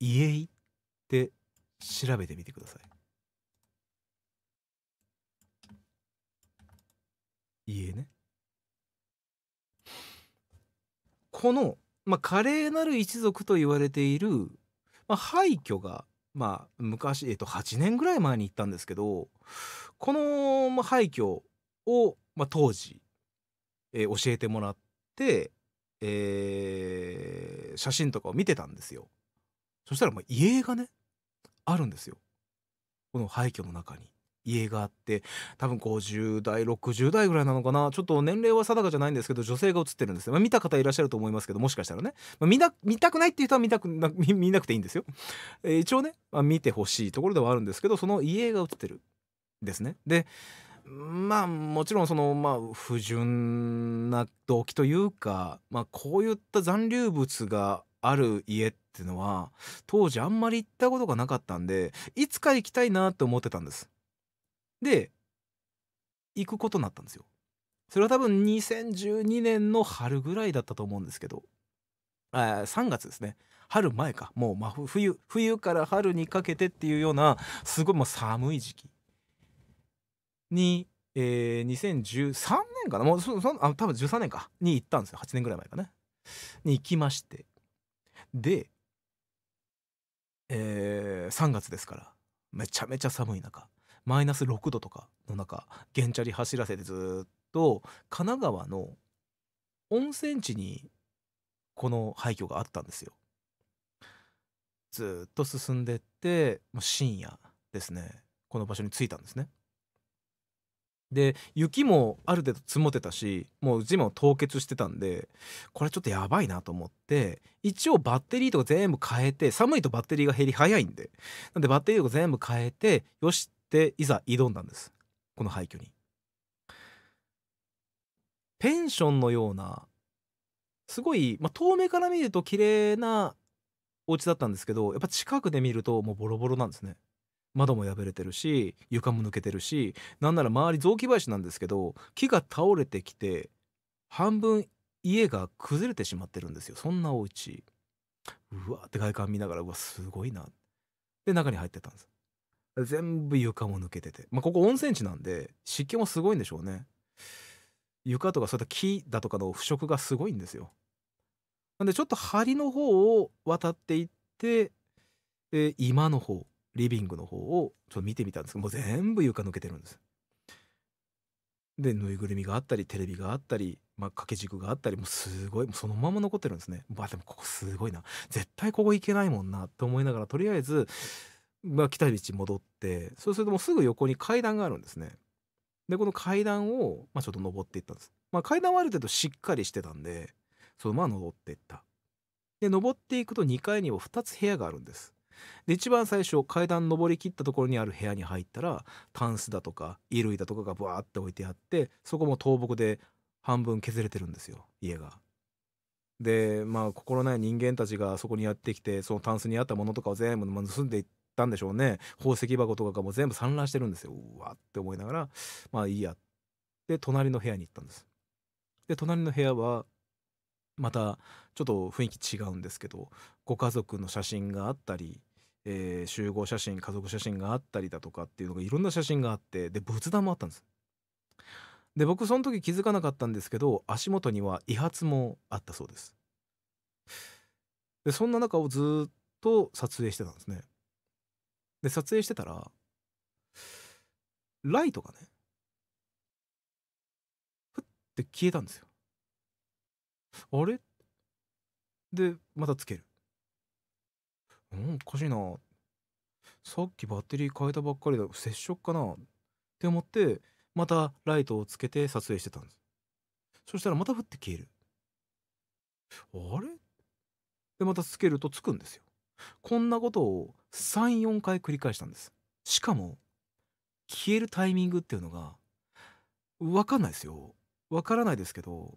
家いって調べてみてください。家ね、この、まあ、華麗なる一族と言われている、まあ、廃墟が、まあ、昔、えっと、はちねんぐらい前に行ったんですけど、この、まあ、廃墟を、まあ、当時、えー、教えてもらって、えー、写真とかを見てたんですよ。そしたら、まあ、家がねあるんですよ。この廃墟の中に家があって、多分ごじゅう代ろくじゅう代ぐらいなのかな、ちょっと年齢は定かじゃないんですけど、女性が写ってるんですよ。まあ、見た方いらっしゃると思いますけど、もしかしたらね、まあ、見, な見たくないっていう人は見たく な, 見, 見なくていいんですよ。えー、一応ね、まあ、見てほしいところではあるんですけど、その家が写ってるですね。でまあもちろんその、まあ、不純な動機というか、まあ、こういった残留物がある家っていうのは当時あんまり行ったことがなかったんで、いつか行きたいなって思ってたんです。で行くことになったんですよ。それは多分にせんじゅうにねんの春ぐらいだったと思うんですけど、あさんがつですね、春前か、もう、まあ、冬冬から春にかけてっていうようなすごいもう寒い時期に、えー、にせんじゅうさんねんかな、もうそそあ多分じゅうさんねんかに行ったんですよ。はちねんぐらい前かねに行きまして、で、えー、さんがつですからめちゃめちゃ寒い中、マイナスろくどとかの中、原チャリ走らせてずっと神奈川の温泉地にこの廃墟があったんですよ。ずっと進んでって、深夜ですね、この場所に着いたんですね。で雪もある程度積もってたし、もう地面も凍結してたんで、これちょっとやばいなと思って、一応バッテリーとか全部変えて、寒いとバッテリーが減り早いんで、なんでバッテリーとか全部変えて、よしっていざ挑んだんです、この廃墟に。ペンションのようなすごい、まあ、遠目から見ると綺麗なお家だったんですけど、やっぱ近くで見るともうボロボロなんですね。窓も破れてるし、床も抜けてるし、なんなら周り雑木林なんですけど、木が倒れてきて半分家が崩れてしまってるんですよ。そんなお家、うわーって外観見ながら、うわすごいなで中に入ってたんです。全部床も抜けてて、まあ、ここ温泉地なんで湿気もすごいんでしょうね。床とかそういった木だとかの腐食がすごいんですよ。なんでちょっと梁の方を渡っていって、えー、今の方リビングの方をちょっと見てみたんですけど、もう全部床抜けてるんです。でぬいぐるみがあったり、テレビがあったり、まあ、掛け軸があったり、もうすごい、もうそのまま残ってるんですね。まあ、でもここすごいな、絶対ここ行けないもんなと思いながら、とりあえず、まあ、来た道戻って、そうするともうすぐ横に階段があるんですね。でこの階段を、まあ、ちょっと登っていったんです。まあ、階段はある程度しっかりしてたんで、そのまま登っていった。で登っていくとにかいにはふたつ部屋があるんです。で一番最初階段登りきったところにある部屋に入ったら、タンスだとか衣類だとかがブワーって置いてあって、そこも倒木で半分削れてるんですよ、家が。でまあ心ない人間たちがそこにやってきて、そのタンスにあったものとかを全部盗んでいったんでしょうね。宝石箱とかがもう全部散乱してるんですよ。うわって思いながら、まあいいやで隣の部屋に行ったんです。で隣の部屋はまたちょっと雰囲気違うんですけど、ご家族の写真があったり、えー、集合写真、家族写真があったりだとかっていうのがいろんな写真があって、で仏壇もあったんです。で僕その時気づかなかったんですけど、足元には遺髪もあったそうです。でそんな中をずっと撮影してたんですね。で撮影してたらライトがねふって消えたんですよ。あれでまたつける。うんおかしいな、さっきバッテリー変えたばっかりだ、接触かなって思ってまたライトをつけて撮影してたんです。そしたらまた降って消える。あれでまたつけるとつくんですよ。こんなことをさん、よんかい繰り返したんです。しかも消えるタイミングっていうのが分かんないですよ。分からないですけど、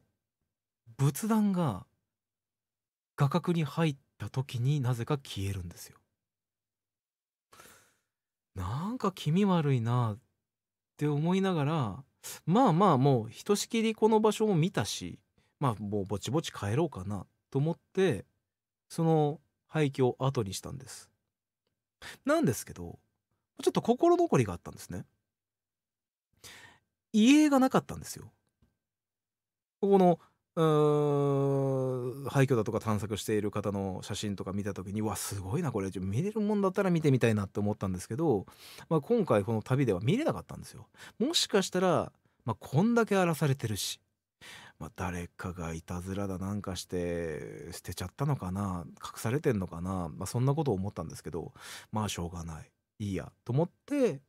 仏壇が画角に入った時になぜか消えるんですよ。なんか気味悪いなって思いながら、まあまあもうひとしきりこの場所を見たし、まあもうぼちぼち帰ろうかなと思ってその廃墟を後にしたんです。なんですけどちょっと心残りがあったんですね。遺影がなかったんですよ。ここのうーん廃墟だとか探索している方の写真とか見た時に、わすごいなこれ、見れるもんだったら見てみたいなって思ったんですけど、まあ、今回この旅では見れなかったんですよ。もしかしたら、まあ、こんだけ荒らされてるし、まあ、誰かがいたずらだなんかして捨てちゃったのかな、隠されてんのかな、まあ、そんなことを思ったんですけど、まあしょうがないいいやと思って、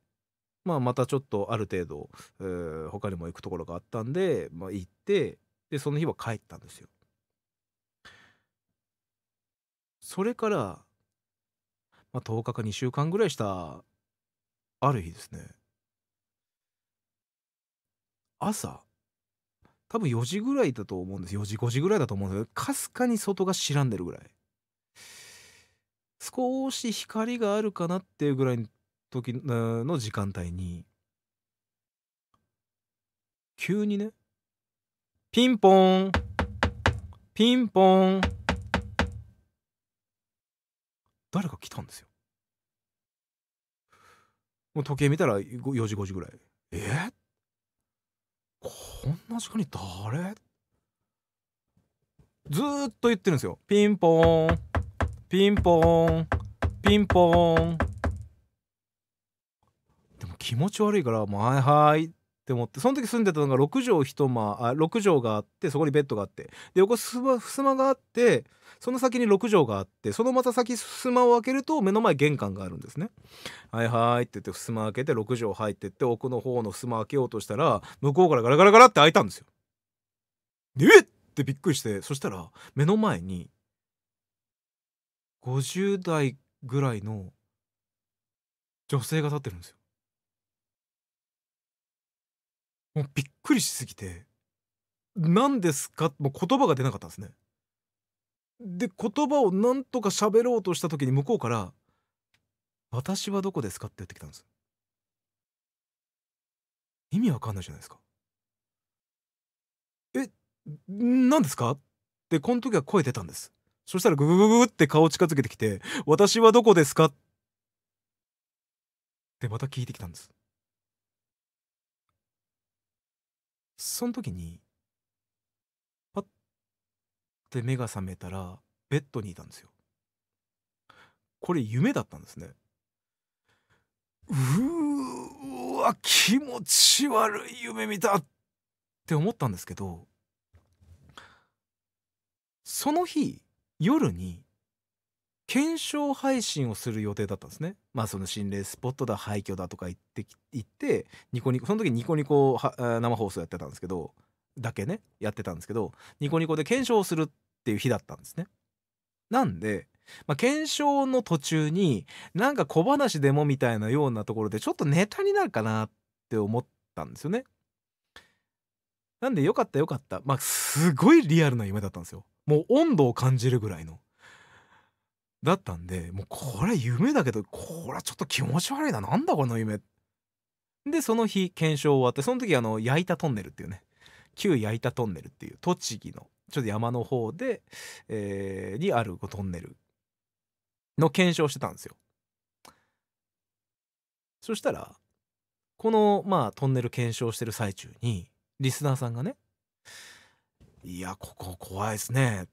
まあ、またちょっとある程度、えー、他にも行くところがあったんで、まあ、行って。でその日は帰ったんですよ。それから、まあ、とおかかにしゅうかんぐらいしたある日ですね、朝多分よじぐらいだと思うんです。よじごじぐらいだと思うんですけど、かすかに外が白んでるぐらい、少し光があるかなっていうぐらいの時の時間帯に急にね、ピンポンピンポン、誰か来たんですよ。もう時計見たらよじごじぐらい。えっ、こんな時間に誰、ずーっと言ってるんですよ。ピンポンピンポンピンポン。でも気持ち悪いから「はいはい」って思って、その時住んでたのがろくじょうひとまあろくじょうがあって、そこにベッドがあって、で横すま襖があって、その先にろくじょうがあって、そのまた先襖を開けると目の前玄関があるんですね。はいはいって言って襖開けてろくじょう入ってって、奥の方の襖開けようとしたら向こうからガラガラガラって開いたんですよ。でえっってびっくりして、そしたら目の前にごじゅうだいぐらいの女性が立ってるんですよ。もうびっくりしすぎて、何ですか、もう言葉が出なかったんですね。で言葉をなんとか喋ろうとした時に向こうから「私はどこですか?」って言ってきたんです。意味わかんないじゃないですか。え何ですかってこの時は声出たんです。そしたらググググって顔近づけてきて「私はどこですか?」ってまた聞いてきたんです。その時にパッて目が覚めたらベッドにいたんですよ。これ夢だったんですね。うーわ気持ち悪い夢見たって思ったんですけど、その日夜に検証配信をする予定だったんですね。まあその心霊スポットだ廃墟だとか言って言ってニコニコ、その時ニコニコは生放送やってたんですけどだけねやってたんですけど、ニコニコで検証をするっていう日だったんですね。なんで、まあ、検証の途中になんか小話でもみたいなようなところでちょっとネタになるかなって思ったんですよね。なんでよかったよかった、まあすごいリアルな夢だったんですよ。もう温度を感じるぐらいのだったんで、もうこれ夢だけどこれちょっと気持ち悪いな、なんだこの夢で、その日検証終わって、その時あの矢板トンネルっていうね、旧矢板トンネルっていう栃木のちょっと山の方で、えー、にあるトンネルの検証してたんですよ。そしたらこのまあトンネル検証してる最中にリスナーさんがね「いやここ怖いですね」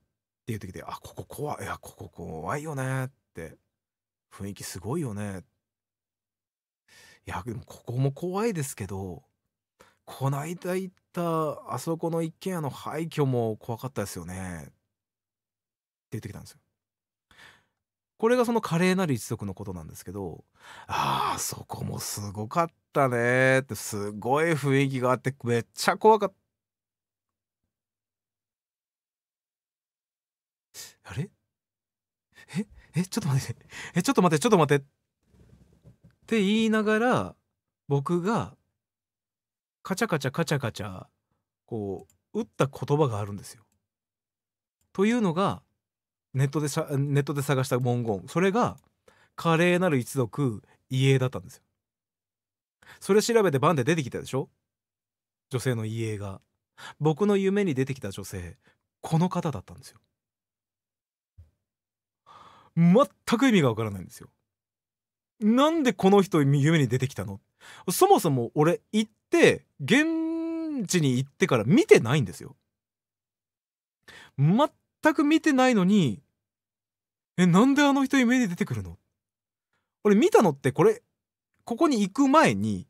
って言ってきて、あここ怖い、いやここ怖いよねっって雰囲気すごいよね。いやでもここも怖いですけど、こないだ行ったあそこの一軒家の廃墟も怖かったですよねって言ってきたんですよ。これがその華麗なる一族のことなんですけど、ああそこもすごかったねって、すごい雰囲気があってめっちゃ怖かった。あれええちょっと待ってえちょっと待ってちょっと待ってって言いながら、僕がカチャカチャカチャカチャこう打った言葉があるんですよ。というのがネットでしゃネットで探した文言、それが華麗なる一族遺影だったんですよ。それ調べてバンで出てきたでしょ、女性の遺影が。僕の夢に出てきた女性、この方だったんですよ。全く意味がわからないんですよ。なんでこの人夢に出てきたの？そもそも俺行って現地に行ってから見てないんですよ。全く見てないのに、えなんであの人夢に出てくるの？俺見たのってこれここに行く前に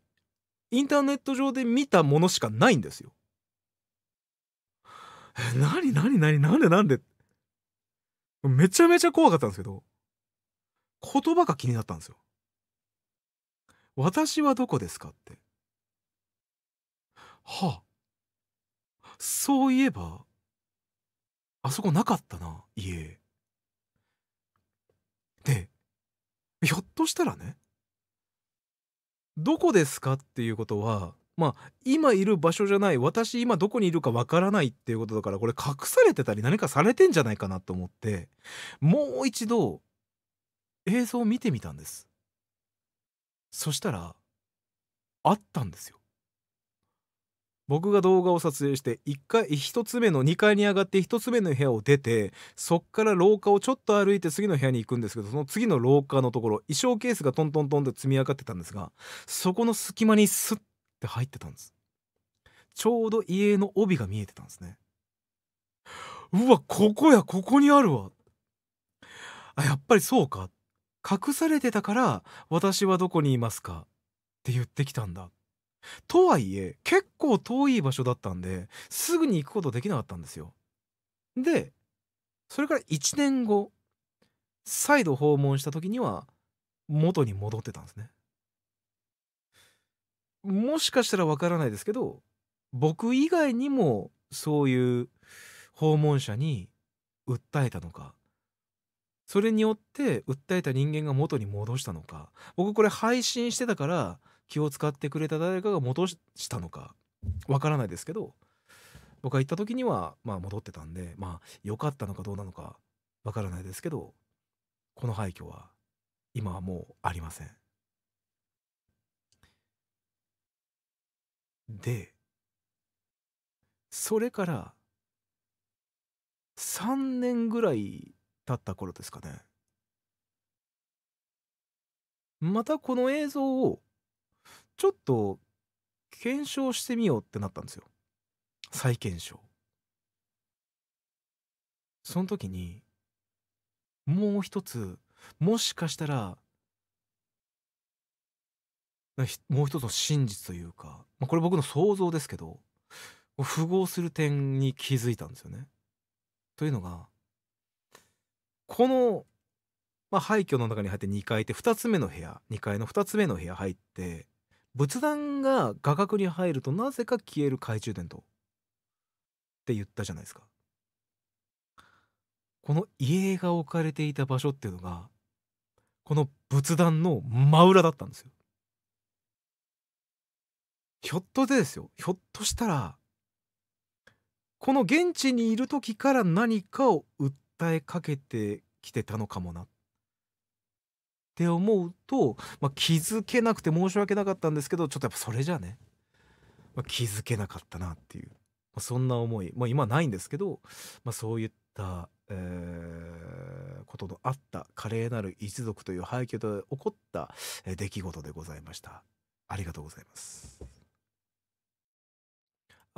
インターネット上で見たものしかないんですよ。え何何何なんでなんで、めちゃめちゃ怖かったんですけど、言葉が気になったんですよ。私はどこですかって。はあ、そういえばあそこなかったな家で。ひょっとしたらね、どこですかっていうことは、まあ今いる場所じゃない、私今どこにいるかわからないっていうことだから、これ隠されてたり何かされてんじゃないかなと思って、もう一度映像を見てみたんです。そしたらあったんですよ。僕が動画を撮影していっかい、ひとつめのにかいに上がってひとつめの部屋を出て、そっから廊下をちょっと歩いて次の部屋に行くんですけど、その次の廊下のところ衣装ケースがトントントンと積み上がってたんですが、そこの隙間にスッって入ってたんです。ちょうど遺影の帯が見えてたんですね。うわここや、ここにあるわ、あやっぱりそうか、隠されてたから私はどこにいますかって言ってきたんだ。とはいえ結構遠い場所だったんで、すぐに行くことできなかったんですよ。でそれからいちねんご再度訪問した時には元に戻ってたんですね。もしかしたらわからないですけど、僕以外にもそういう訪問者に訴えたのか、それによって訴えた人間が元に戻したのか、僕これ配信してたから気を使ってくれた誰かが戻したのかわからないですけど、僕が行った時にはまあ戻ってたんで、まあ良かったのかどうなのかわからないですけど、この廃墟は今はもうありません。でそれからさんねんぐらい経った頃ですかね、またこの映像をちょっと検証してみようってなったんですよ。再検証。その時にもう一つ、もしかしたらもう一つの真実というか、まあ、これ僕の想像ですけど、符合する点に気づいたんですよね。というのがこの、まあ、廃墟の中に入ってにかいってふたつめの部屋、にかいのふたつめの部屋入って仏壇が画角に入るとなぜか消える懐中電灯って言ったじゃないですか。この遺影が置かれていた場所っていうのがこの仏壇の真裏だったんですよ。ひょっとでですよ、ひょっとしたらこの現地にいる時から何かを訴えかけてきてたのかもなって思うと、まあ、気づけなくて申し訳なかったんですけど、ちょっとやっぱそれじゃね、まあ、気づけなかったなっていう、まあ、そんな思い、まあ、今ないんですけど、まあ、そういった、えー、ことのあった華麗なる一族という廃墟で起こった出来事でございました。ありがとうございます。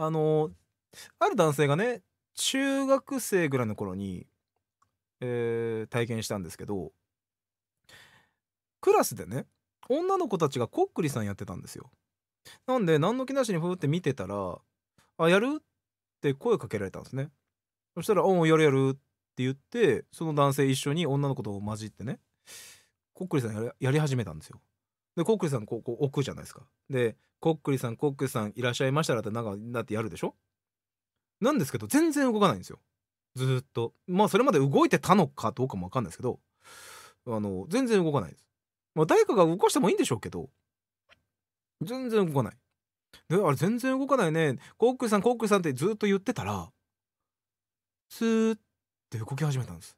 あのある男性がね、中学生ぐらいの頃に、えー、体験したんですけど、クラスでね、女の子たちがこっくりさんやってたんですよ。なんで何の気なしにふーって見てたら「あ、やる?」って声かけられたんですね。そしたら「おう、やるやる」って言って、その男性一緒に女の子と混じってね、こっくりさんや り, やり始めたんですよ。でこっくりさんこ う, こう置くじゃないですか。で「こっくりさんこっくりさんいらっしゃいましたら」ってなんかだってやるでしょ。なんですけど全然動かないんですよ、ずっと。まあそれまで動いてたのかどうかもわかんないですけど、あの全然動かないです。まあ誰かが動かしてもいいんでしょうけど、全然動かない。で、あれ全然動かないね、コックさんコックさんってずっと言ってたら、スーって動き始めたんです。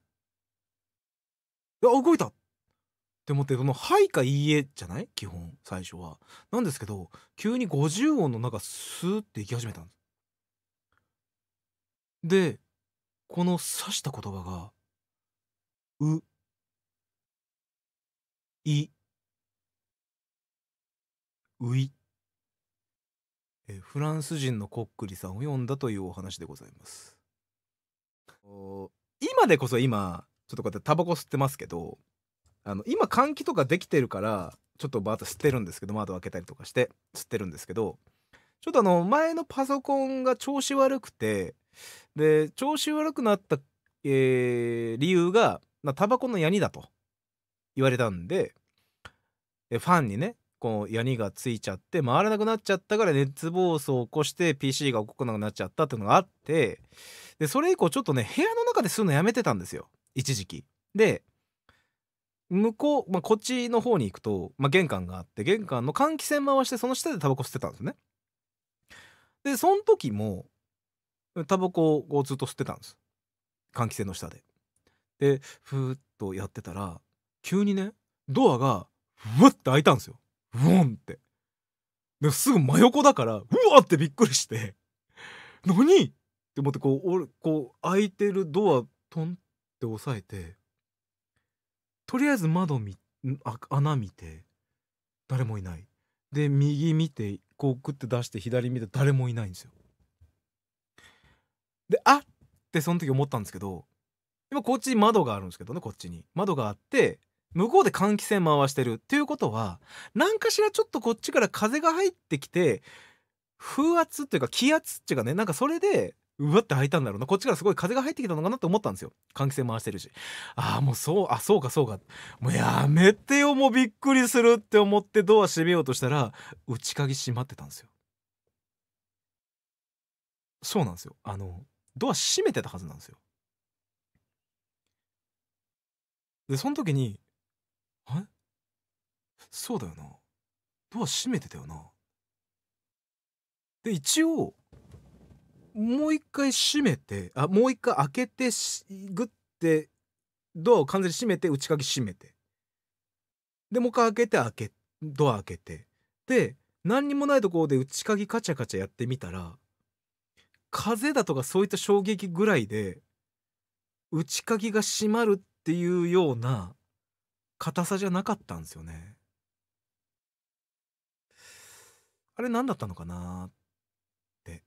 あ、動いたって思って、この「はい」か「いいえ」じゃない基本最初は。なんですけど急にごじゅうおんの中スーって行き始めたんです。でこの指した言葉が「う」「い」うい、えフランス人のコックリさんを読んだというお話でございます。今でこそ、今ちょっとこうやってタバコ吸ってますけど、あの今換気とかできてるからちょっとバーッと吸ってるんですけど、窓開けたりとかして吸ってるんですけど、ちょっとあの前のパソコンが調子悪くて、で調子悪くなった、えー、理由がタバコのヤニだと言われたんで、えファンにねこうヤニがついちゃって回らなくなっちゃったから、熱暴走を起こして ピーシー が動かなくなっちゃったっていうのがあって、でそれ以降ちょっとね部屋の中でするのやめてたんですよ一時期。で向こう、まあ、こっちの方に行くと、まあ、玄関があって、玄関の換気扇回してその下でタバコ吸ってたんですね。でその時もタバコをずっと吸ってたんです、換気扇の下で。でふーっとやってたら急にねドアがふわって開いたんですよ。ウォンって。ですぐ真横だからうわってびっくりして「何?」って思って、こう俺こう開いてるドアトンって押さえて、とりあえず窓み穴見て誰もいない。で右見てこうグッて出して、左見て誰もいないんですよ。であってその時思ったんですけど、今こっちに窓があるんですけどね、こっちに窓があって。向こうで換気扇回してるっていうことは、何かしらちょっとこっちから風が入ってきて、風圧っていうか気圧っていうかね、なんかそれでうわって開いたんだろうな、こっちからすごい風が入ってきたのかなって思ったんですよ、換気扇回してるし。ああもうそう、あそうかそうか、もうやめてよ、もうびっくりするって思ってドア閉めようとしたら内鍵閉まってたんですよ。そうなんですよ、あのドア閉めてたはずなんですよ。でその時にえそうだよな、ドア閉めてたよな。で一応もう一回閉めて、あもう一回開けてグッてドアを完全に閉めて、内鍵閉めて、でもう一回開けて、開けドア開けて、で何にもないところで内鍵カチャカチャやってみたら、風だとかそういった衝撃ぐらいで内鍵が閉まるっていうような硬さじゃなかったんですよね。あれ何だったのかなって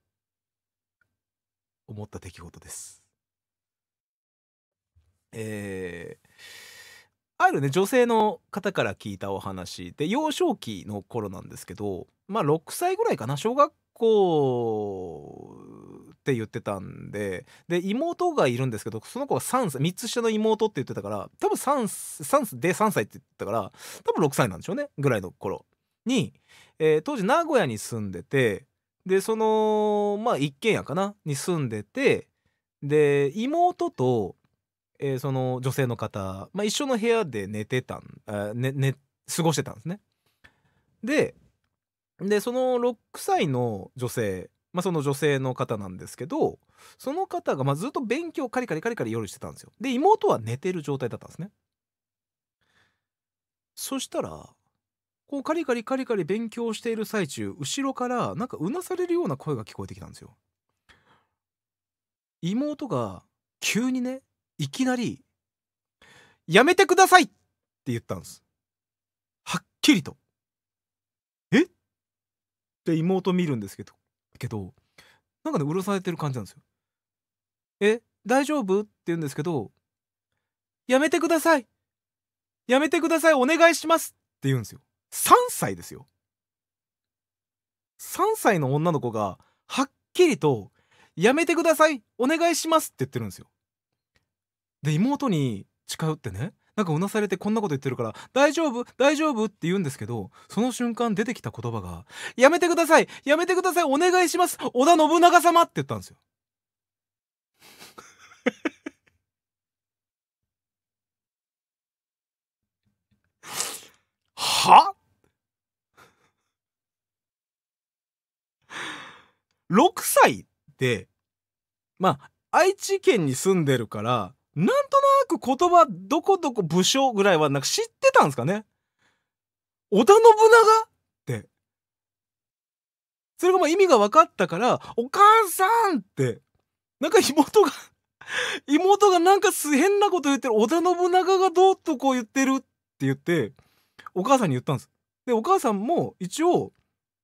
思った出来事です。えー、あるね女性の方から聞いたお話で、幼少期の頃なんですけど、まあろくさいぐらいかな、小学校って言ってたんで、で妹がいるんですけど、その子がさんさい、みっつ下の妹って言ってたから、多分 3, 3でさんさいって言ってたから、多分ろくさいなんでしょうねぐらいの頃に、えー、当時名古屋に住んでて、でそのまあ一軒家かなに住んでて、で妹と、えー、その女性の方、まあ、一緒の部屋で寝てたん、あ、ねね、過ごしてたんですね。ででそのろくさいの女性、まあその女性の方なんですけど、その方がまあずっと勉強カリカリカリカリ夜してたんですよ。で妹は寝てる状態だったんですね。そしたらこうカリカリカリカリ勉強している最中、後ろからなんかうなされるような声が聞こえてきたんですよ。妹が急にね、いきなり「やめてください!」って言ったんです、はっきりと。えって妹見るんですけどけどなんかねうるされてる感じなんですよ。え大丈夫って言うんですけど、やめてくださいやめてください、お願いしますって言うんですよ。さんさいですよ。さんさいの女の子がはっきりと「やめてください、お願いします」って言ってるんですよ。で、妹に誓うってね、なんかうなされてこんなこと言ってるから「大丈夫大丈夫」って言うんですけど、その瞬間出てきた言葉が「やめてください、やめてください、お願いします、織田信長様」って言ったんですよ。は？ろくさいで、まあ愛知県に住んでるからなんとなく言葉どこどこ武将ぐらいはなんか知ってたんですかね。織田信長ってそれがまあ意味が分かったから「お母さん!」ってなんか妹が妹がなんか変なこと言ってる、織田信長がどうとこう言ってるって言ってお母さんに言ったんです。でお母さんも一応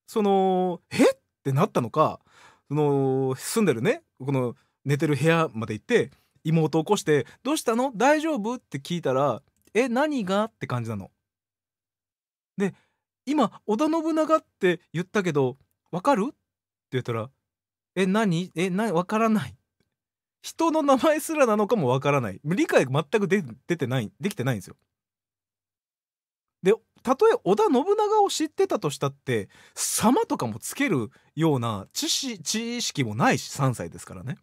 その「えっ?」ってなったのか、その住んでるねこの寝てる部屋まで行って妹を起こして「どうしたの？大丈夫？」って聞いたら「え、何が？」って感じなの。で「今織田信長って言ったけど分かる？」って言ったら「え、何？え、な、分からない」。人の名前すらなのかも分からない。理解が全く 出, 出てないできてないんですよ。でたとえ織田信長を知ってたとしたって「様」とかもつけるような知識、知識もないし、さんさいですからね。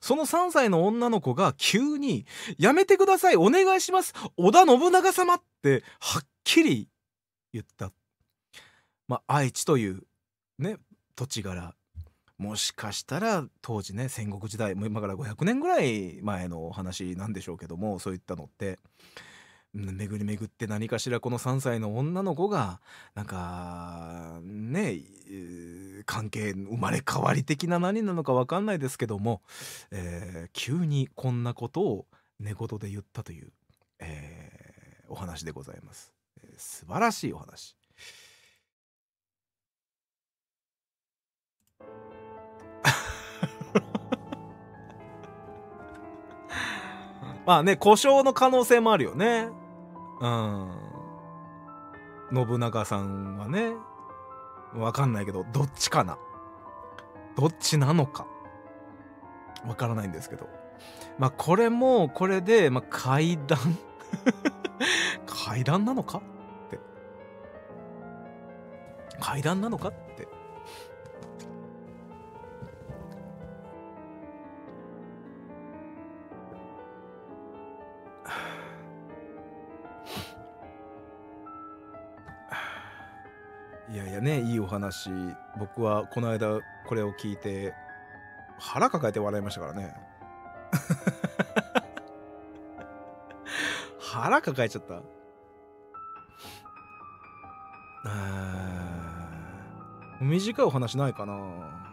そのさんさいの女の子が急に「やめてください、お願いします、織田信長様」ってはっきり言った。まあ愛知というね土地柄、もしかしたら当時ね戦国時代、もう今からごひゃくねんぐらい前の話なんでしょうけども、そういったのって。巡り巡って何かしらこのさんさいの女の子がなんかね関係生まれ変わり的な何なのか分かんないですけども、えー、急にこんなことを寝言で言ったという、えー、お話でございます。素晴らしいお話。まあね、故障の可能性もあるよね。うん。信長さんはね、わかんないけど、どっちかな。どっちなのか。わからないんですけど。まあ、これも、これで、まあ、怪談怪談なのかって。怪談なのかって。いやいやね、いいお話。僕はこの間これを聞いて腹抱えて笑いましたからね。腹抱えちゃった。あー、短いお話ないかな。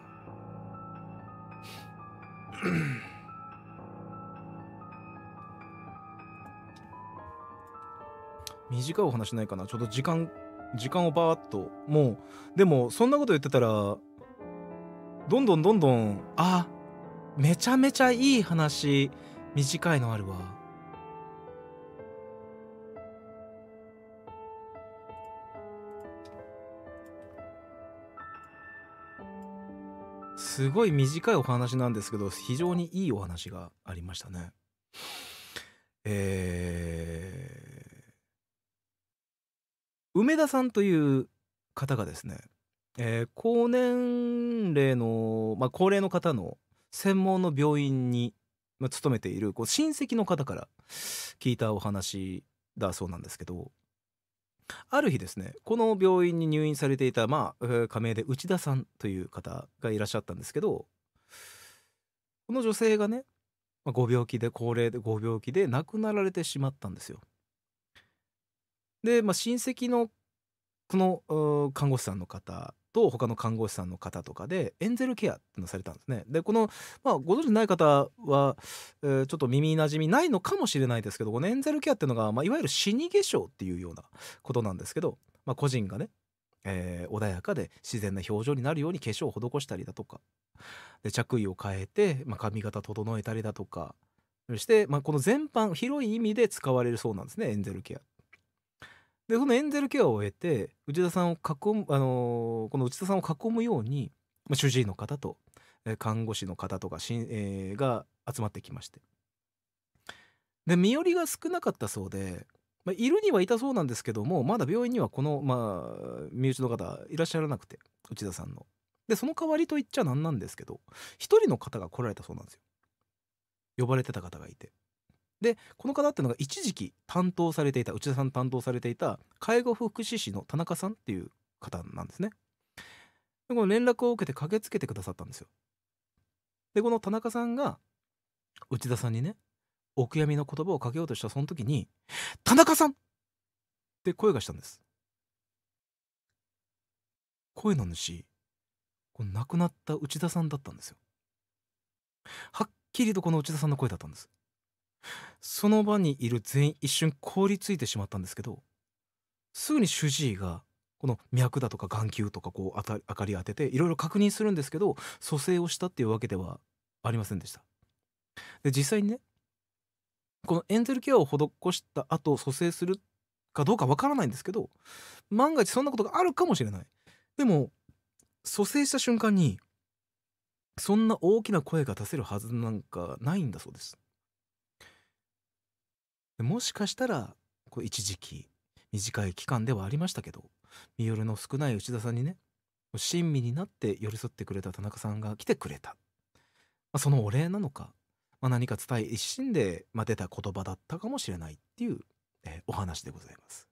短いお話ないかな。ちょっと時間時間をバーッと。もうでもそんなこと言ってたらどんどんどんどん、あ、めちゃめちゃいい話短いのあるわ。すごい短いお話なんですけど非常にいいお話がありましたね。えー梅田さんという方がですね、えー、高年齢の、まあ、高齢の方の専門の病院に、まあ、勤めているこう親戚の方から聞いたお話だそうなんですけど、ある日ですねこの病院に入院されていた、まあ、仮名で内田さんという方がいらっしゃったんですけど、この女性がね、まあ、ご病気で高齢でご病気で亡くなられてしまったんですよ。で、まあ、親戚のこの看護師さんの方と他の看護師さんの方とかでエンゼルケアっていうのをされたんですね。でこの、まあ、ご存じない方は、えー、ちょっと耳なじみないのかもしれないですけど、このエンゼルケアっていうのが、まあ、いわゆる死に化粧っていうようなことなんですけど、まあ、個人がね、えー、穏やかで自然な表情になるように化粧を施したりだとかで着衣を変えて、まあ、髪型整えたりだとかそして、まあ、この全般広い意味で使われるそうなんですね、エンゼルケア。でそのエンゼルケアを終えて内田さんを囲む、あのー、この内田さんを囲むように、まあ、主治医の方と看護師の方とかしん、えー、が集まってきまして、で身寄りが少なかったそうで、まあ、いるにはいたそうなんですけども、まだ病院にはこの、まあ、身内の方いらっしゃらなくて、内田さんの。でその代わりと言っちゃなんなんですけど、一人の方が来られたそうなんですよ。呼ばれてた方がいて、でこの方っていうのが一時期担当されていた内田さん担当されていた介護福祉士の田中さんっていう方なんですね。でこの連絡を受けて駆けつけてくださったんですよ。でこの田中さんが内田さんにねお悔やみの言葉をかけようとしたその時に「田中さん!」って声がしたんです。声の主この亡くなった内田さんだったんですよ。はっきりとこの内田さんの声だったんです。その場にいる全員一瞬凍りついてしまったんですけど、すぐに主治医がこの脈だとか眼球とかこう明かり当てていろいろ確認するんですけど、蘇生をしたっていうわけではありませんでした。で実際にねこのエンゼルケアを施した後蘇生するかどうかわからないんですけど、万が一そんなことがあるかもしれない。でも蘇生した瞬間にそんな大きな声が出せるはずなんかないんだそうです。もしかしたらこう一時期短い期間ではありましたけど、身寄りの少ない内田さんにね親身になって寄り添ってくれた田中さんが来てくれた、まあ、そのお礼なのか、まあ、何か伝え一心で、まあ、出た言葉だったかもしれないっていう、えー、お話でございます。